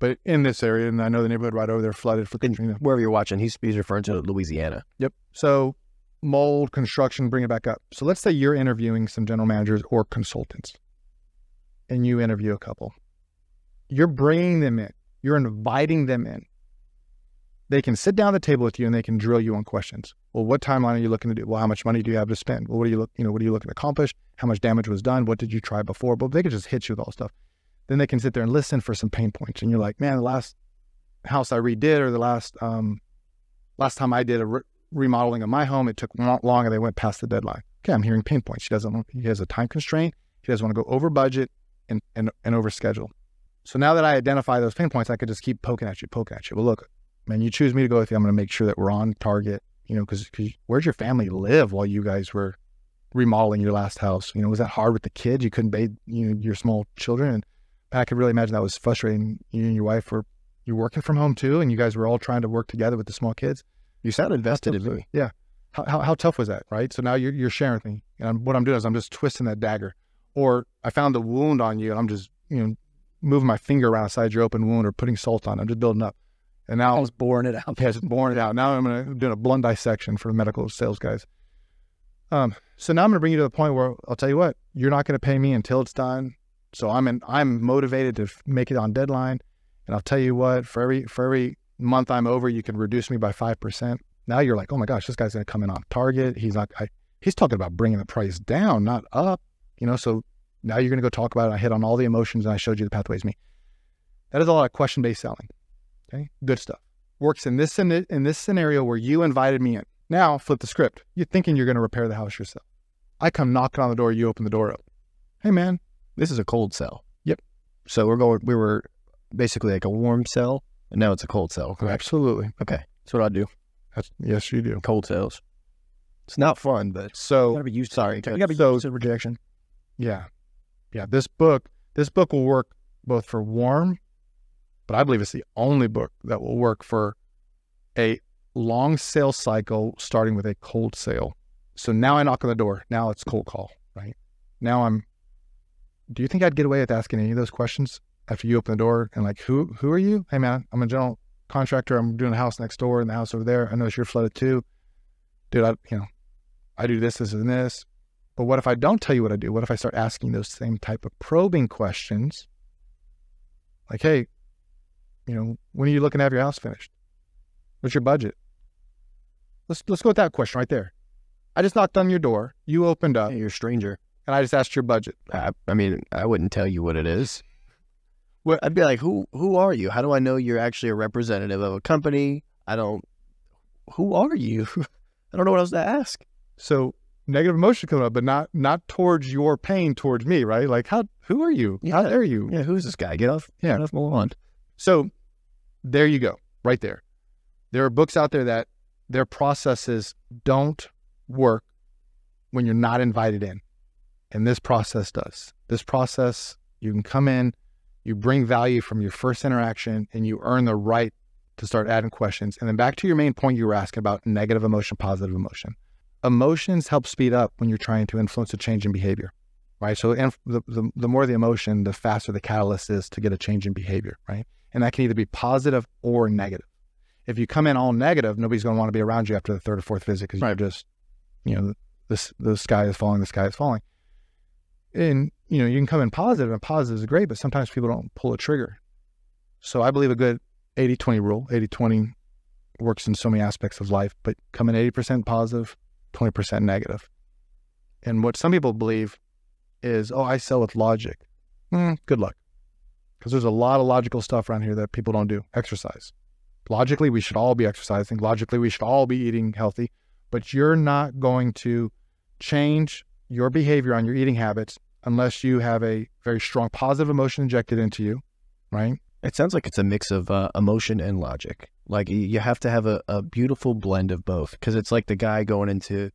But in this area, and I know the neighborhood right over there flooded for Katrina. Wherever you're watching, he's referring to Louisiana. Yep. So mold, construction, bring it back up. So let's say you're interviewing some general managers or consultants. And you interview a couple, you're bringing them in, you're inviting them in. They can sit down at the table with you and they can drill you on questions. Well, what timeline are you looking to do? Well, how much money do you have to spend? Well, what are you looking to accomplish? How much damage was done? What did you try before? But they could just hit you with all stuff. Then they can sit there and listen for some pain points. And you're like, man, the last house I redid or the last time I did a remodeling of my home, it took a lot longer. They went past the deadline. Okay. I'm hearing pain points. He has a time constraint. He doesn't want to go over budget. And over schedule. So now that I identify those pain points, I could just keep poking at you. Well, look, man, you choose me to go with you. I'm going to make sure that we're on target, you know, because where's your family live while you guys were remodeling your last house? You know, was that hard with the kids? You couldn't bathe, you know, your small children. And I could really imagine that was frustrating. You and your wife were, you're working from home too, and you guys were all trying to work together with the small kids. You sound invested in me. Yeah. How tough was that, right? So now you're sharing things. And what I'm doing is I'm just twisting that dagger. Or I found a wound on you, and I'm just, you know, moving my finger around inside your open wound or putting salt on it. I'm just building up. And now I was boring it out. Yeah, just boring it out. Now I'm going to do a blunt dissection for the medical sales guys. So now I'm going to bring you to the point where I'll tell you what, you're not going to pay me until it's done. So I'm motivated to make it on deadline. And I'll tell you what, for every month I'm over, you can reduce me by 5%. Now you're like, oh my gosh, this guy's going to come in on target. He's not, he's talking about bringing the price down, not up, you know? So now you're going to go talk about it. I hit on all the emotions and I showed you the pathways me. That is a lot of question-based selling. Okay. Good stuff. Works in this scenario where you invited me in. Now flip the script. You're thinking you're going to repair the house yourself. I come knocking on the door. You open the door up. Hey man, this is a cold sell. Yep. So we were basically like a warm sell, and now it's a cold sell. Correct? Absolutely. Okay. That's what I do. Yes, you do. Cold sales. It's not fun, but so you gotta be used to, so, rejection. Yeah. Yeah. This book will work both for warm, but I believe it's the only book that will work for a long sales cycle, starting with a cold sale. So now I knock on the door. Now it's cold call, right? Now do you think I'd get away with asking any of those questions after you open the door and like, who are you? Hey man, I'm a general contractor. I'm doing a house next door and the house over there. I notice you're flooded too. Dude, I do this and this. But what if I don't tell you what I do? What if I start asking those same type of probing questions? Like, hey, you know, when are you looking to have your house finished? What's your budget? Let's go with that question right there. I just knocked on your door. You opened up. Hey, you're a stranger. And I just asked your budget. I mean, I wouldn't tell you what it is. Well, I'd be like, who are you? How do I know you're actually a representative of a company? Who are you? I don't know what else to ask. So negative emotion coming up, but not towards your pain, towards me, right? Like, who are you? Yeah. How dare you? Yeah, who's this guy? Get off my lawn. So there you go, right there. There are books out there that their processes don't work when you're not invited in. And this process does. This process, you can come in, you bring value from your first interaction, and you earn the right to start adding questions. And then back to your main point you were asking about negative emotion, positive emotion. Emotions help speed up when you're trying to influence a change in behavior, right? So the more the emotion, the faster the catalyst is to get a change in behavior, right? And that can either be positive or negative. If you come in all negative, nobody's going to want to be around you after the third or fourth visit because you're just, you know, the sky is falling, the sky is falling. And, you know, you can come in positive, and positive is great, but sometimes people don't pull a trigger. So I believe a good 80-20 rule. 80-20 works in so many aspects of life, but come in 80% positive, 20% negative. And what some people believe is, oh, I sell with logic. Good luck. Because there's a lot of logical stuff around here that people don't do. Exercise. Logically, we should all be exercising. Logically, we should all be eating healthy, but you're not going to change your behavior on your eating habits unless you have a very strong positive emotion injected into you, right? It sounds like it's a mix of emotion and logic. Like you have to have a beautiful blend of both, because it's like the guy going into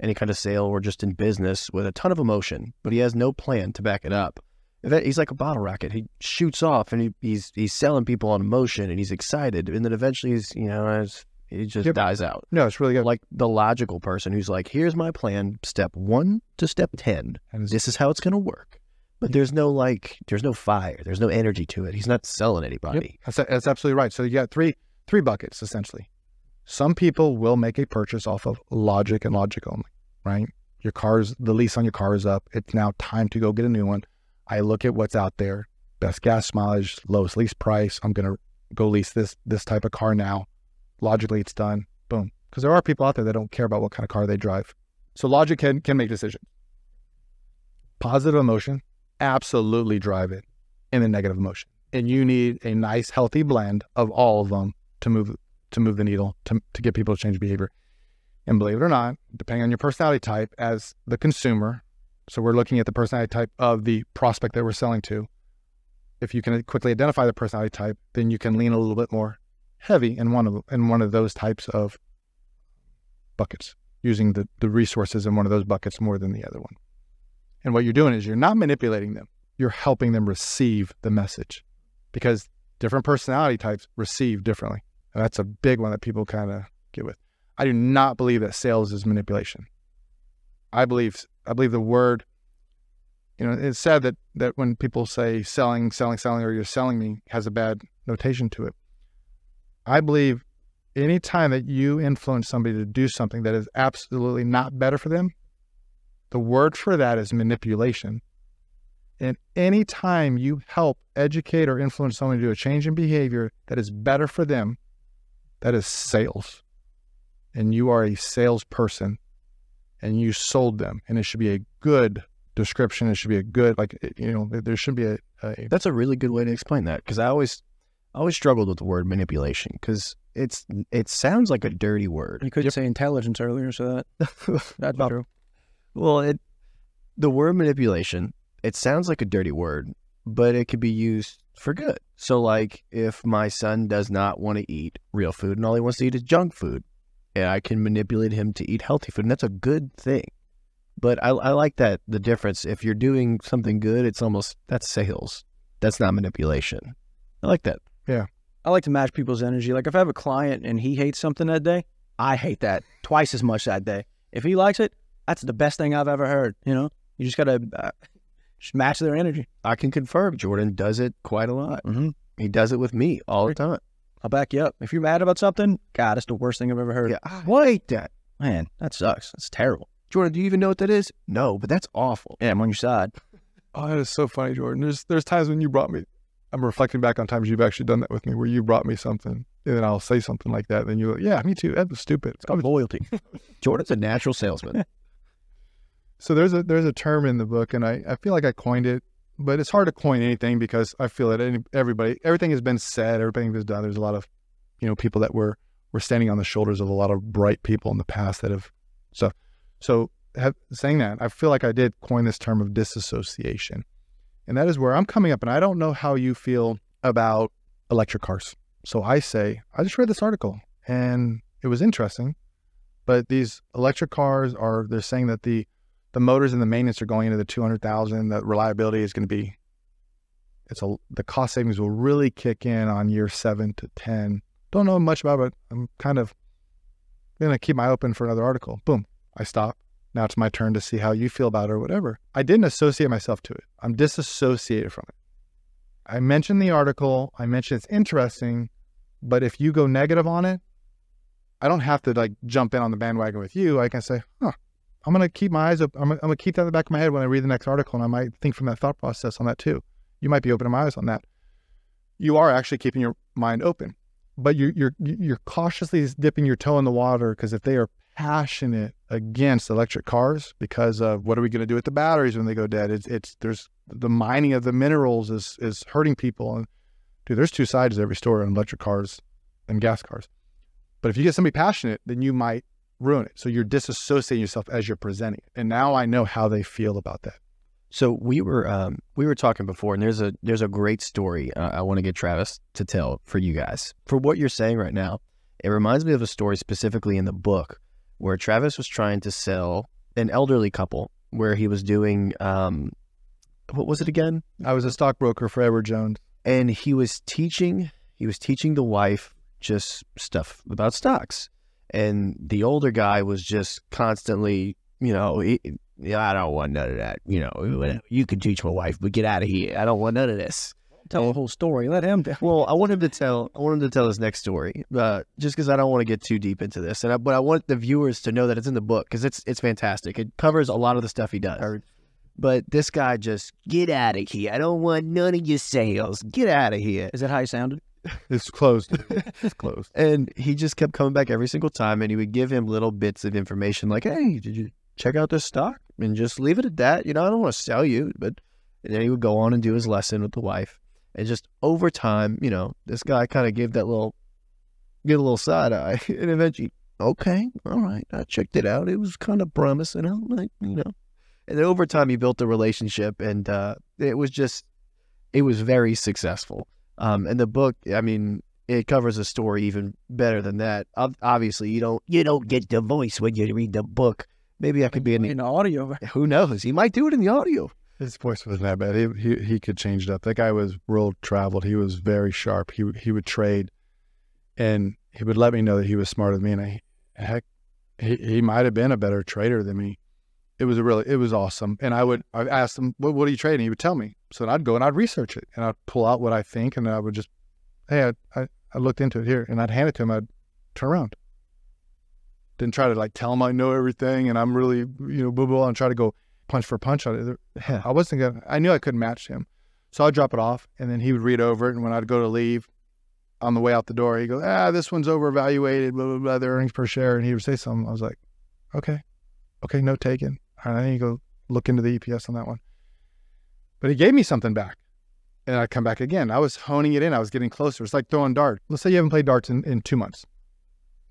any kind of sale or just in business with a ton of emotion, but he has no plan to back it up. He's like a bottle rocket. He shoots off and he's selling people on emotion and he's excited. And then eventually he just dies out. No, it's really good. Like the logical person who's like, here's my plan, step 1 to step 10. This is how it's going to work. But there's no fire. There's no energy to it. He's not selling anybody. Yep. That's absolutely right. So you got three buckets, essentially. Some people will make a purchase off of logic and logic only, right? The lease on your car is up. It's now time to go get a new one. I look at what's out there, best gas mileage, lowest lease price. I'm going to go lease this type of car now. Logically, it's done. Boom. Because there are people out there that don't care about what kind of car they drive. So logic can make decisions. Positive emotion, absolutely drive it. And then negative emotion. And you need a nice, healthy blend of all of them to move the needle, to get people to change behavior. And believe it or not, depending on your personality type as the consumer, so we're looking at the personality type of the prospect that we're selling to. If you can quickly identify the personality type, then you can lean a little bit more heavy in one of those types of buckets. using the resources in one of those buckets more than the other one. And what you're doing is you're not manipulating them. You're helping them receive the message, because different personality types receive differently. And that's a big one that people kind of get with. I do not believe that sales is manipulation. I believe the word, you know, it's sad that when people say selling, selling, selling, or you're selling me has a bad notation to it. I believe any time that you influence somebody to do something that is absolutely not better for them, the word for that is manipulation. And any time you help educate or influence someone to do a change in behavior that is better for them, that is sales. And you are a salesperson, and you sold them, and it should be a good description. It should be a good, like, you know, there should be a... That's a really good way to explain that, because I always struggled with the word manipulation, because it sounds like a dirty word. You could say intelligence earlier, so that's about true. Well, the word manipulation, it sounds like a dirty word, but it could be used for good. So, like, if my son does not want to eat real food and all he wants to eat is junk food, and I can manipulate him to eat healthy food, and that's a good thing. But I like that, the difference. If you're doing something good, it's almost, that's sales. That's not manipulation. I like that. Yeah. I like to match people's energy. Like, if I have a client and he hates something that day, I hate that twice as much that day. If he likes it, that's the best thing I've ever heard, you know? You just got to match their energy. I can confirm Jordan does it quite a lot. Mm-hmm. He does it with me all the time. I'll back you up. If you're mad about something, God, that's the worst thing I've ever heard. Yeah, I hate that. Man, that sucks. That's terrible. Jordan, do you even know what that is? No, but that's awful. Yeah, I'm on your side. Oh, that is so funny, Jordan. There's times when you brought me, I'm reflecting back on times you've actually done that with me, where you brought me something, and then I'll say something like that, and then you're like, yeah, me too. That was stupid. It's called loyalty. Jordan's a natural salesman. So there's a term in the book, and I feel like I coined it, but it's hard to coin anything, because I feel that everything has been said, everything has been done. There's a lot of, you know, people that were standing on the shoulders of a lot of bright people in the past that have stuff. So saying that, I feel like I did coin this term of disassociation, and that is where I'm coming up. And I don't know how you feel about electric cars. So I say, I just read this article and it was interesting, but these electric cars they're saying that the motors and the maintenance are going into the 200,000. That reliability is going to be, the cost savings will really kick in on year 7 to 10. Don't know much about it, but I'm kind of going to keep my open for another article. Boom. I stop. Now it's my turn to see how you feel about it or whatever. I didn't associate myself to it. I'm disassociated from it. I mentioned the article. I mentioned it's interesting, but if you go negative on it, I don't have to like jump in on the bandwagon with you. I can say, huh. I'm going to keep my eyes open. I'm going to keep that in the back of my head when I read the next article, and I might think from that thought process on that too. You might be opening my eyes on that. You are actually keeping your mind open, but you're cautiously dipping your toe in the water, because if they are passionate against electric cars because of what are we going to do with the batteries when they go dead? There's the mining of the minerals is hurting people. And dude, there's two sides to every story on electric cars and gas cars. But if you get somebody passionate, then you might ruin it. So you're disassociating yourself as you're presenting it. And now I know how they feel about that. So we were talking before, and there's a great story I want to get Travis to tell for you guys. For what you're saying right now, it reminds me of a story specifically in the book where Travis was trying to sell an elderly couple, where he was doing, what was it again? I was a stockbroker for Edward Jones. And he was teaching the wife just stuff about stocks. And the older guy was just constantly, you know, I don't want none of that. You know, you can teach my wife, but get out of here. I don't want none of this. Tell the whole story. Let him tell. Well, I want him to tell his next story, just because I don't want to get too deep into this. But I want the viewers to know that it's in the book, because it's fantastic. It covers a lot of the stuff he does. But this guy just, get out of here. I don't want none of your sales. Get out of here. Is that how he sounded? It's closed. It's closed. And he just kept coming back every single time, and he would give him little bits of information like, hey, did you check out this stock? And just leave it at that. You know, I don't want to sell you. And then he would go on and do his lesson with the wife. And just over time, you know, this guy kind of gave that little, get a little side eye. And eventually, okay, all right, I checked it out. It was kind of promising. I'm like, you know. And then over time, he built a relationship, and it was very successful. And the book, I mean, it covers the story even better than that. Obviously, you don't get the voice when you read the book. Maybe I could be in the audio. Who knows? He might do it in the audio. His voice wasn't that bad. He could change it up. That guy was world traveled. He was very sharp. He would trade, and he would let me know that he was smarter than me. And he might have been a better trader than me. It was awesome. And I'd ask him, what are you trading? He would tell me. So then I'd go and I'd research it, and I'd pull out what I think, and then I would just, hey, I looked into it here, and I'd hand it to him. I'd turn around. Didn't try to like tell him I know everything and I'm really, boo boo, and try to go punch for punch on it. I wasn't gonna. I knew I couldn't match him, so I'd drop it off, and then he would read over it. And when I'd go to leave, on the way out the door, he goes, this one's overvaluated, blah blah blah, the earnings per share, and he would say something. I was like, okay, no taken. And then you go look into the EPS on that one. But he gave me something back, and I'd come back again. I was honing it in. I was getting closer. It's like throwing darts. Let's say you haven't played darts in 2 months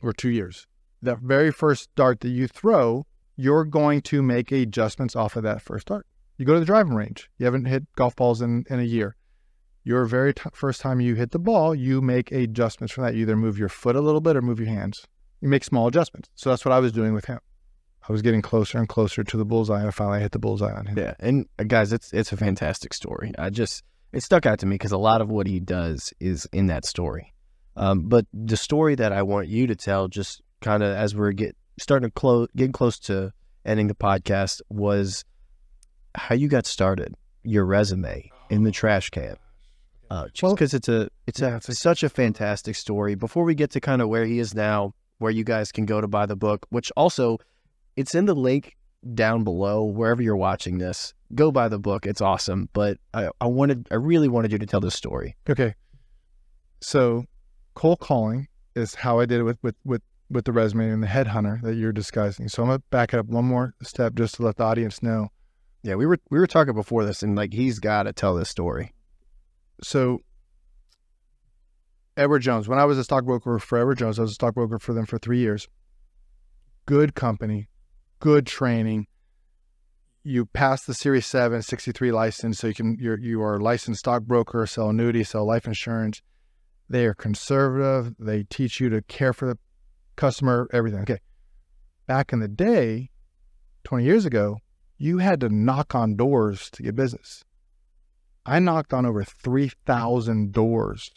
or 2 years. That very first dart that you throw, you're going to make adjustments off of that first dart. You go to the driving range. You haven't hit golf balls in a year. Your very first time you hit the ball, you make adjustments from that. You either move your foot a little bit or move your hands. You make small adjustments. So that's what I was doing with him. I was getting closer and closer to the bullseye, and finally I hit the bullseye on him. Yeah, and guys, it's a fantastic story. It stuck out to me because a lot of what he does is in that story. But the story that I want you to tell, just kind of as we're getting close to ending the podcast, was how you got started, your resume in the trash can. Because such a fantastic story. Before we get to kind of where he is now, where you guys can go to buy the book, which also it's in the link down below, wherever you're watching this, go buy the book. It's awesome. But I really wanted you to tell this story. Okay. So cold calling is how I did it with the resume and the headhunter that you're discussing. So I'm going to back it up one more step just to let the audience know. Yeah, we were talking before this, and like, he's got to tell this story. So Edward Jones, when I was a stockbroker for Edward Jones, I was a stockbroker for them for 3 years. Good company, good training. You pass the Series 7, 63 license, so you are a licensed stockbroker, sell annuity, sell life insurance. They are conservative. They teach you to care for the customer, everything. Okay. Back in the day, 20 years ago, you had to knock on doors to get business. I knocked on over 3,000 doors,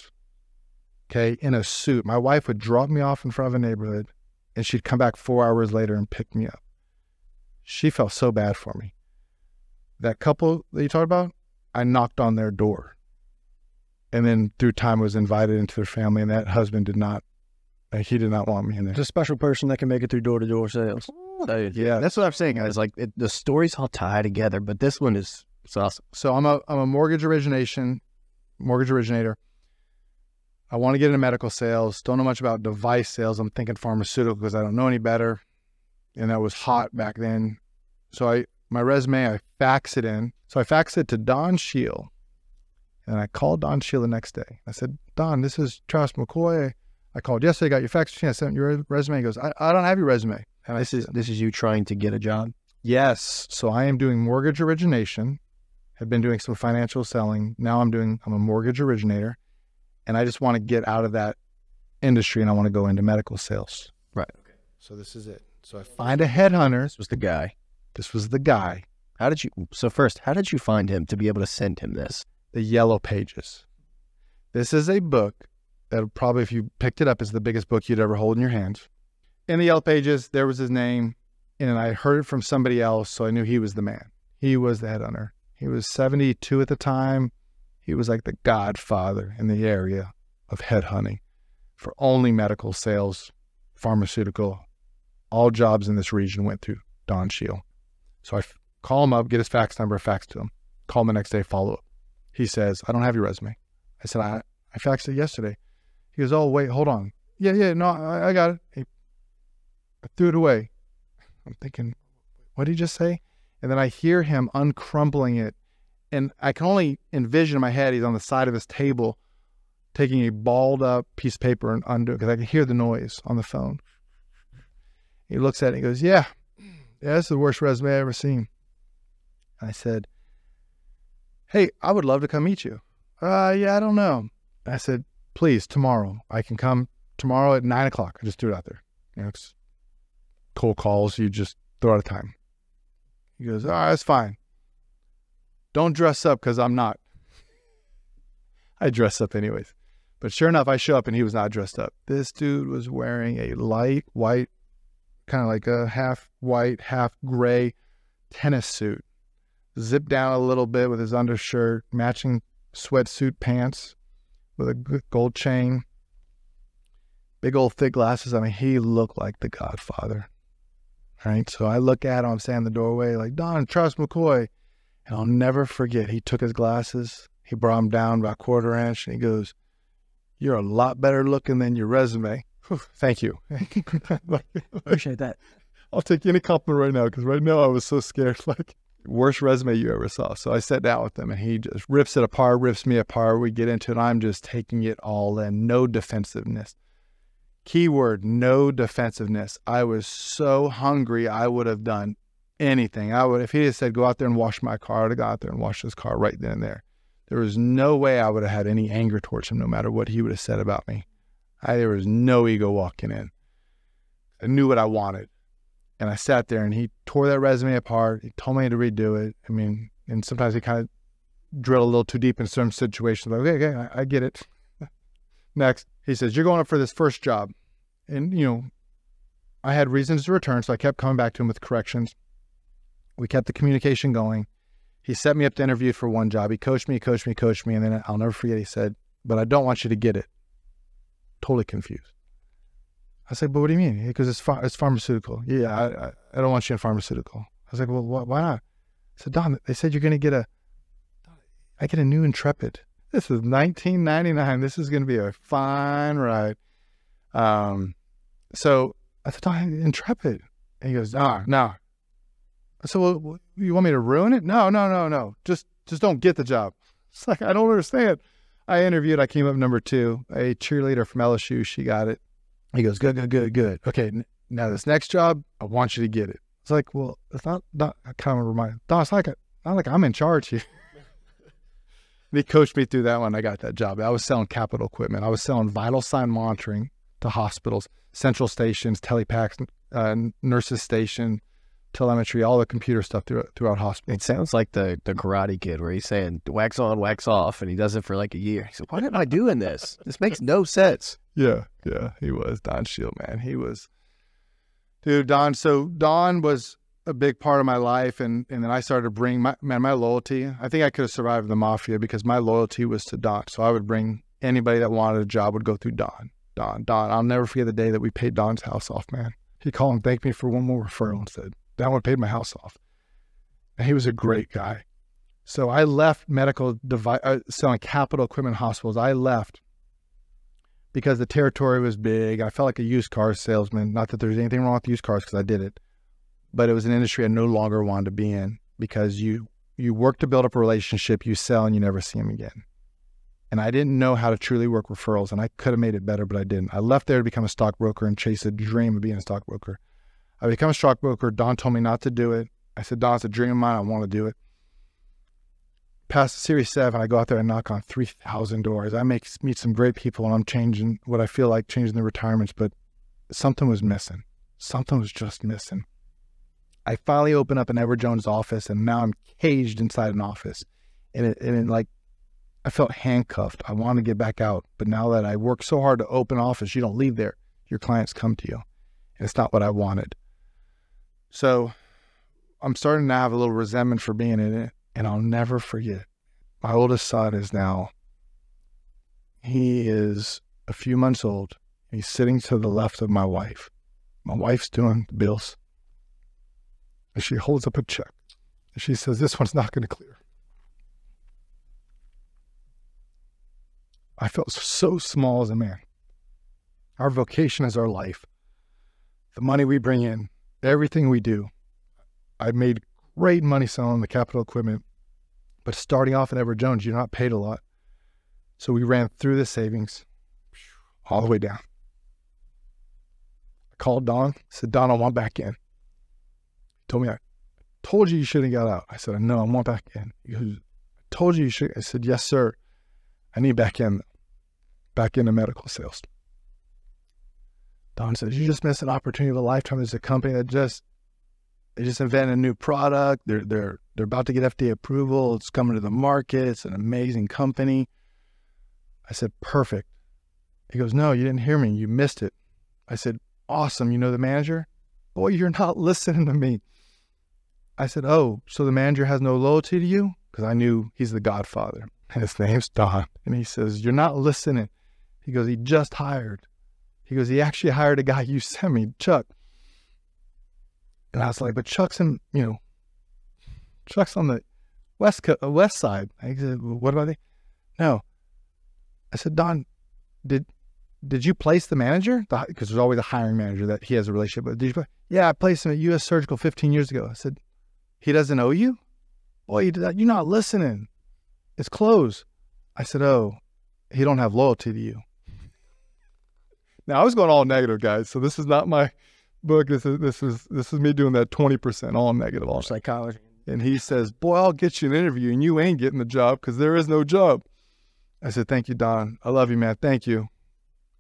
okay, in a suit. My wife would drop me off in front of a neighborhood, and she'd come back 4 hours later and pick me up. She felt so bad for me. That couple that you talked about, I knocked on their door. And then through time was invited into their family, and that husband did not. He did not want me in there. It's a special person that can make it through door-to-door sales. Dude. Yeah, that's what I'm saying, guys. Like, the stories all tie together, but this one is awesome. So I'm a mortgage originator. I want to get into medical sales. Don't know much about device sales. I'm thinking pharmaceutical because I don't know any better, and that was hot back then. So my resume, I faxed it in. So I faxed it to Don Shield, and I called Don Shield the next day. I said, Don, this is Travis McCoy. I called yesterday, got your fax, I sent your resume. He goes, I don't have your resume. And I said, this is you trying to get a job? Yes. So I am doing mortgage origination. I've been doing some financial selling. Now I'm a mortgage originator, and I just want to get out of that industry, and I want to go into medical sales. Right. Okay. So this is it. So I find a headhunter. This was the guy. This was the guy. How did you find him to be able to send him this? The Yellow Pages. This is a book that probably, if you picked it up, is the biggest book you'd ever hold in your hands. In the Yellow Pages, there was his name, and I heard it from somebody else, so I knew he was the man. He was the headhunter. He was 72 at the time. He was like the godfather in the area of headhunting for only medical sales, pharmaceutical. All jobs in this region went through Don Shield. So I call him up, get his fax number, fax to him. Call him the next day, follow up. He says, I don't have your resume. I said, I faxed it yesterday. He goes, oh, wait, hold on. Yeah, no, I got it. I threw it away. I'm thinking, what did he just say? And then I hear him uncrumpling it, and I can only envision in my head he's on the side of his table taking a balled-up piece of paper and undo it, because I can hear the noise on the phone. He looks at it and he goes, yeah, this is the worst resume I've ever seen. I said, hey, I would love to come meet you. Yeah, I don't know. I said, please, tomorrow. I can come tomorrow at 9 o'clock. I just do it out there. You know, it's cold calls. You just throw out a time. He goes, all right, that's fine. Don't dress up because I'm not. I dress up anyways. But sure enough, I show up and he was not dressed up. This dude was wearing a light white, kind of like a half white, half gray tennis suit. Zipped down a little bit with his undershirt, matching sweatsuit pants with a gold chain, big old thick glasses. I mean, he looked like the Godfather, right? So I look at him, I'm standing in the doorway like, Don, Travis McCoy. And I'll never forget, he took his glasses, he brought them down by a quarter-inch, and he goes, you're a lot better looking than your resume. Whew, thank you. Appreciate that. I'll take any compliment right now, because right now I was so scared, like, worst resume you ever saw. So I sat down with him and he just rips it apart, rips me apart. We get into it. I'm just taking it all in. No defensiveness. Keyword, no defensiveness. I was so hungry. I would have done anything. I would, if he had said, go out there and wash my car, I'd have gone out there and washed his car right then and there. There was no way I would have had any anger towards him, no matter what he would have said about me. There was no ego walking in. I knew what I wanted. And I sat there and he tore that resume apart. He told me to redo it. I mean, and sometimes he kind of drilled a little too deep in certain situations. Like, okay, I get it. Next, he says, you're going up for this first job. And, you know, I had reasons to return, so I kept coming back to him with corrections. We kept the communication going. He set me up to interview for one job. He coached me, coached me, coached me. And then I'll never forget, he said, but I don't want you to get it. Totally confused. I said, but what do you mean? Because it's pharmaceutical. Yeah, I don't want you in pharmaceutical. I was like, well, why not? I said, Don, they said you're going to get a new Intrepid. This is 1999. This is going to be a fine ride. So I said, Don, Intrepid. And he goes, no. I said, well, you want me to ruin it? No. Just don't get the job. It's like, I don't understand. I interviewed. I came up number 2, a cheerleader from LSU. She got it. He goes, good. Okay, now this next job, I want you to get it. It's like, well, it's not I kind of remind, Don, it's not like I'm in charge here. And he coached me through that one. I got that job. I was selling capital equipment. I was selling vital sign monitoring to hospitals, central stations, telepacks, nurses station, telemetry, all the computer stuff throughout hospitals. It sounds like the Karate Kid where he's saying, wax on, wax off, and he does it for like a year. He said, why am I doing this? This makes no sense. Yeah, he was. Don Shield, man. He was. Dude, Don. So Don was a big part of my life, and then I started to bring my loyalty. I think I could have survived the mafia because my loyalty was to Don. So I would bring anybody that wanted a job would go through Don. I'll never forget the day that we paid Don's house off, man. He called and thanked me for one more referral and said, that one paid my house off. And he was a great guy. So I left medical device, selling capital equipment hospitals. I left because the territory was big. I felt like a used car salesman. Not that there's anything wrong with used cars because I did it, but it was an industry I no longer wanted to be in because you work to build up a relationship, you sell, and you never see them again. And I didn't know how to truly work referrals, and I could have made it better, but I didn't. I left there to become a stockbroker and chase a dream of being a stockbroker. I became a stockbroker. Don told me not to do it. I said, Don, it's a dream of mine. I want to do it. Past Series 7, I go out there and knock on 3,000 doors. I meet some great people, and I'm changing what I feel like changing the retirements, but something was missing. Something was just missing. I finally open up an Edward Jones office, and now I'm caged inside an office. And it like, I felt handcuffed. I wanted to get back out, but now that I work so hard to open office, you don't leave there. Your clients come to you, and it's not what I wanted. So I'm starting to have a little resentment for being in it. And I'll never forget, my oldest son is now, he is a few months old. He's sitting to the left of my wife. My wife's doing the bills. And she holds up a check. And she says, this one's not going to clear. I felt so small as a man. Our vocation is our life. The money we bring in, everything we do. I made great money selling the capital equipment, but starting off at Edward Jones, you're not paid a lot. So we ran through the savings all the way down. I called Don, said, Don, I want back in. He told me, I told you you shouldn't have got out. I said, I know, I want back in. He goes, I told you you should. I said, yes, sir. I need back in. back into medical sales. Don says, you just missed an opportunity of a lifetime. There's a company that just invented a new product. They're about to get FDA approval. It's coming to the market. It's an amazing company. I said, perfect. He goes, no, you didn't hear me. You missed it. I said, awesome. You know the manager? Boy, you're not listening to me. I said, oh, so the manager has no loyalty to you? Because I knew he's the godfather. And his name's Don. And he says, you're not listening. He goes, he just hired. He goes, he actually hired a guy you sent me, Chuck. And I was like, but Chuck's in, you know, Chuck's on the west side. I said, well, what about they? No. I said, Don, did you place the manager? Because there's always a hiring manager that he has a relationship with. Did you place? Yeah, I placed him at U.S. Surgical 15 years ago. I said, he doesn't owe you? Boy, you're not listening. It's closed. I said, oh, he don't have loyalty to you. Now, I was going all negative, guys. So this is not my book. This is me doing that 20% all negative, all psychology. And he says, boy, I'll get you an interview, and you ain't getting the job because there is no job. I said, thank you, Don. I love you, man. Thank you.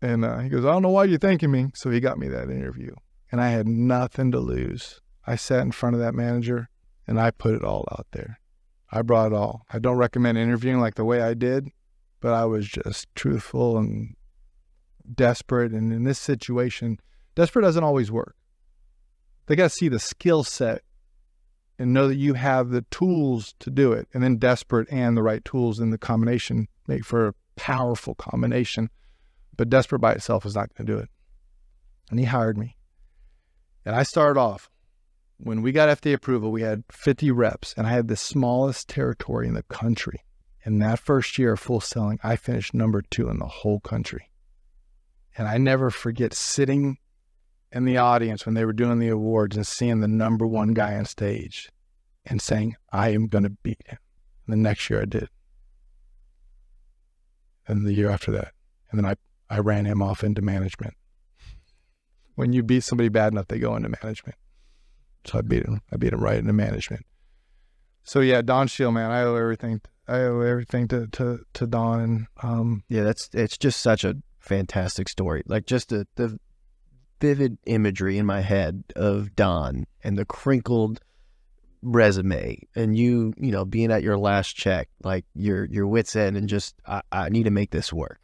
And he goes, I don't know why you're thanking me. So he got me that interview, and I had nothing to lose. I sat in front of that manager, and I put it all out there. I brought it all. I don't recommend interviewing like the way I did, but I was just truthful and desperate. And in this situation, desperate doesn't always work. They got to see the skill set and know that you have the tools to do it. And then desperate and the right tools in the combination make for a powerful combination. But desperate by itself is not going to do it. And he hired me. And I started off, when we got FDA approval, we had 50 reps, and I had the smallest territory in the country. And that first year of full selling, I finished #2 in the whole country. And I never forget sitting in the audience when they were doing the awards and seeing the #1 guy on stage and saying, I am going to beat him. And the next year I did. And the year after that. And then I ran him off into management. When you beat somebody bad enough, they go into management. So I beat him. I beat him right into management. So yeah, Don Shield, man, I owe everything. I owe everything to Don. And, yeah, it's just such a fantastic story. Like just the vivid imagery in my head of Don and the crinkled resume, and you know, being at your last check, like your wits end, and just I need to make this work.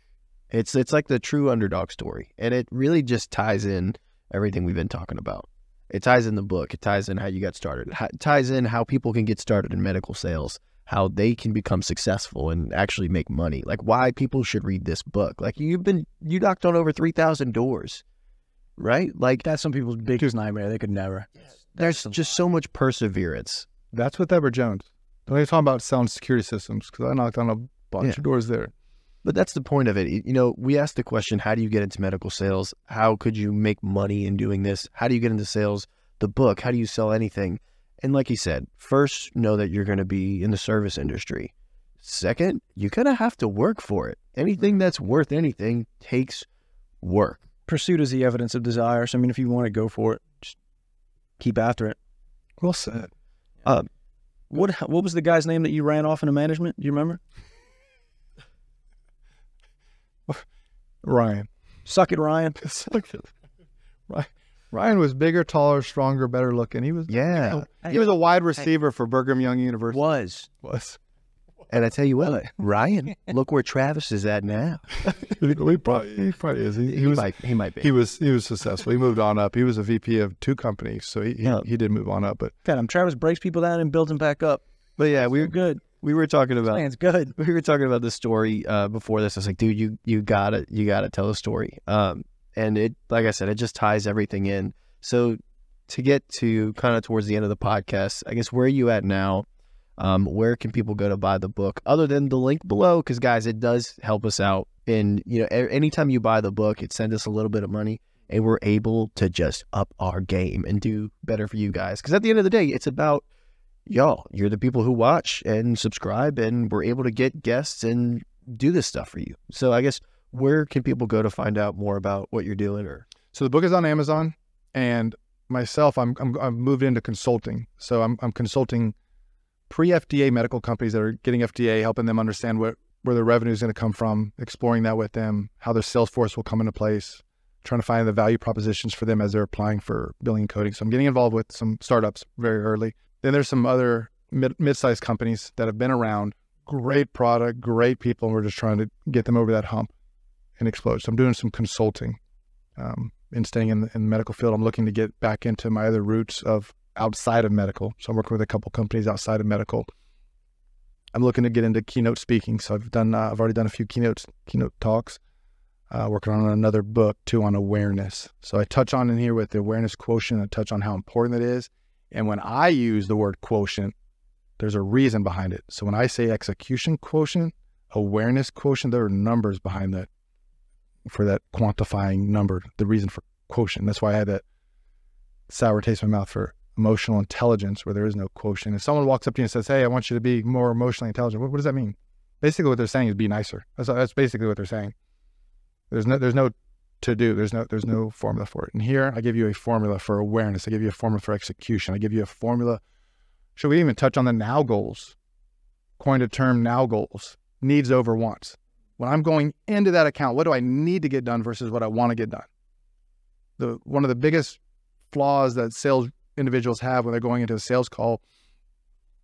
It's like the true underdog story, and it really just ties in everything we've been talking about. It ties in the book. It ties in how you got started. It ties in how people can get started in medical sales, how they can become successful and actually make money. Like why people should read this book. Like you knocked on over 3,000 doors, right? Like that's some people's biggest nightmare. They could never. There's just so much perseverance. That's with Edward Jones. Don't even talk about selling security systems, because I knocked on a bunch of doors there. But that's the point of it. You know, we asked the question, how do you get into medical sales? How could you make money in doing this? How do you get into sales? The book, how do you sell anything? And like he said, first, know that you're going to be in the service industry. Second, you kind of have to work for it. Anything that's worth anything takes work. Pursuit is the evidence of desire. So, I mean, if you want to go for it, just keep after it. Well said. What was the guy's name that you ran off into management? Do you remember? Ryan. Suck it, Ryan. Ryan was bigger, taller, stronger, better looking. He was he was a wide receiver for Brigham Young University. Was. And I tell you what, Ryan, look where Travis is at now. he probably is. He might be. He was successful. He moved on up. He was a VP of 2 companies, so he did move on up. But Travis breaks people down and builds them back up. But yeah, we were good. We were talking about We were talking about this story before this. I was like, dude, you gotta tell a story. And it, like I said, it just ties everything in. So to get to kind of towards the end of the podcast, I guess, where are you at now? Where can people go to buy the book, other than the link below? Because guys, it does help us out. And you know, anytime you buy the book, it sends us a little bit of money, and we're able to just up our game and do better for you guys. Because at the end of the day, it's about y'all. You're the people who watch and subscribe, and we're able to get guests and do this stuff for you. So I guess, where can people go to find out more about what you're doing? Or so the book is on Amazon, and myself, I've moved into consulting. So I'm consulting pre-FDA medical companies that are getting FDA, helping them understand what where their revenue is going to come from, exploring that with them, how their sales force will come into place, trying to find the value propositions for them as they're applying for billing and coding. So I'm getting involved with some startups very early. Then there's some other mid-sized companies that have been around, great product, great people, and we're just trying to get them over that hump and explode. So I'm doing some consulting and staying in the medical field. I'm looking to get back into my other roots of outside of medical. So I'm working with a couple companies outside of medical. I'm looking to get into keynote speaking. So I've already done a few keynote talks, working on another book too on awareness. So I touch on in here with the awareness quotient, I touch on how important it is. And when I use the word quotient, there's a reason behind it. So when I say execution quotient, awareness quotient, there are numbers behind that for that quantifying number, the reason for quotient. That's why I had that sour taste in my mouth for emotional intelligence, where there is no quotient. If someone walks up to you and says, hey, I want you to be more emotionally intelligent, what does that mean? Basically what they're saying is be nicer. That's basically what they're saying. There's no to do. There's no formula for it. And here I give you a formula for awareness. I give you a formula for execution. I give you a formula. Should we even touch on the now goals? Coined a term, now goals, needs over wants. When I'm going into that account, what do I need to get done versus what I want to get done? One of the biggest flaws that sales individuals have when they're going into a sales call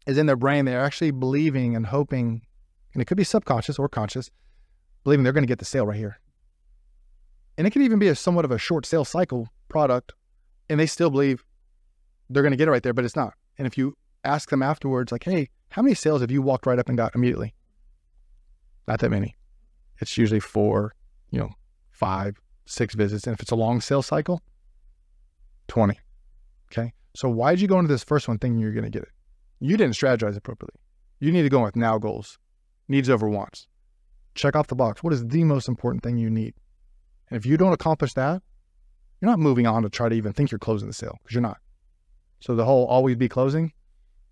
is in their brain, they're actually believing and hoping, and it could be subconscious or conscious, believing they're going to get the sale right here. And it could even be somewhat of a short sales cycle product, and they still believe they're going to get it right there, but it's not. And if you ask them afterwards, like, hey, how many sales have you walked right up and got immediately? Not that many. It's usually 4, 5, 6 visits. And if it's a long sales cycle, 20. Okay. So why did you go into this first one thinking you're going to get it? You didn't strategize appropriately. You need to go with now goals, needs over wants. Check off the box. What is the most important thing you need? And if you don't accomplish that, you're not moving on to try to even think you're closing the sale, because you're not. So the whole always be closing,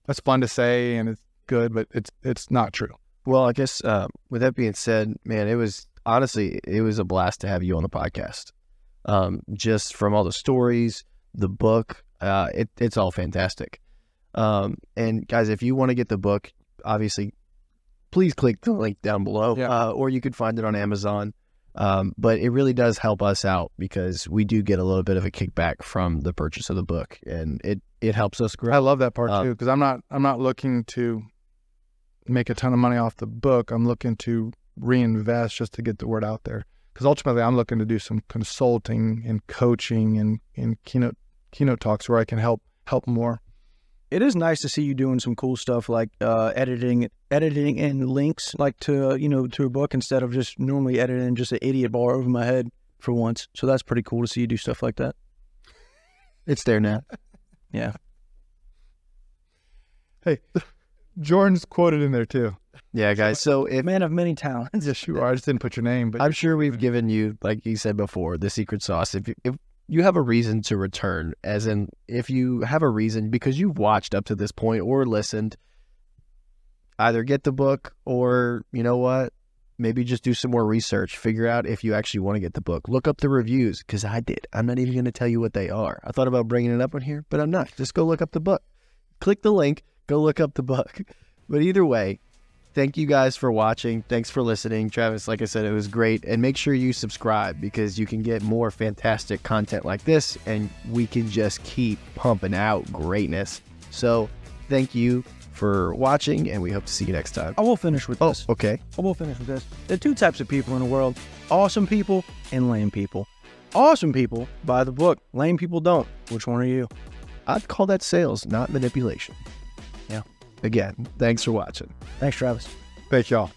that's fun to say and it's good, but it's not true. Well, I guess with that being said, man, it was honestly a blast to have you on the podcast. Just from all the stories, the book, it's all fantastic. And guys, if you want to get the book, obviously, please click the link down below, yeah. Or you could find it on Amazon. But it really does help us out because we do get a little bit of a kickback from the purchase of the book, and it helps us grow. I love that part too, because I'm not looking to make a ton of money off the book. I'm looking to reinvest just to get the word out there, because ultimately I'm looking to do some consulting and coaching and keynote talks where I can help more. It is nice to see you doing some cool stuff like editing and links like to a book, instead of just normally editing just an idiot bar over my head for once. So that's pretty cool to see you do stuff like that. It's there now. Yeah. Hey, Jordan's quoted in there too. Yeah, guys. So if man of many talents. Yes, you are. I just didn't put your name, but I'm sure we've given you, like you said before, the secret sauce. If you have a reason to return, as in if you have a reason because you've watched up to this point or listened, either get the book or, you know what, maybe just do some more research, figure out if you actually want to get the book. Look up the reviews, because I did. I'm not even going to tell you what they are. I thought about bringing it up in here, but I'm not. Just go look up the book. Click the link, go look up the book. But either way, thank you guys for watching. Thanks for listening. Travis, like I said, it was great. And make sure you subscribe, because you can get more fantastic content like this, and we can just keep pumping out greatness. So thank you for watching, and we hope to see you next time. I will finish with this. Oh, okay. I will finish with this. There are two types of people in the world, awesome people and lame people. Awesome people buy the book. Lame people don't. Which one are you? I'd call that sales, not manipulation. Again, thanks for watching. Thanks, Travis. Thanks, y'all.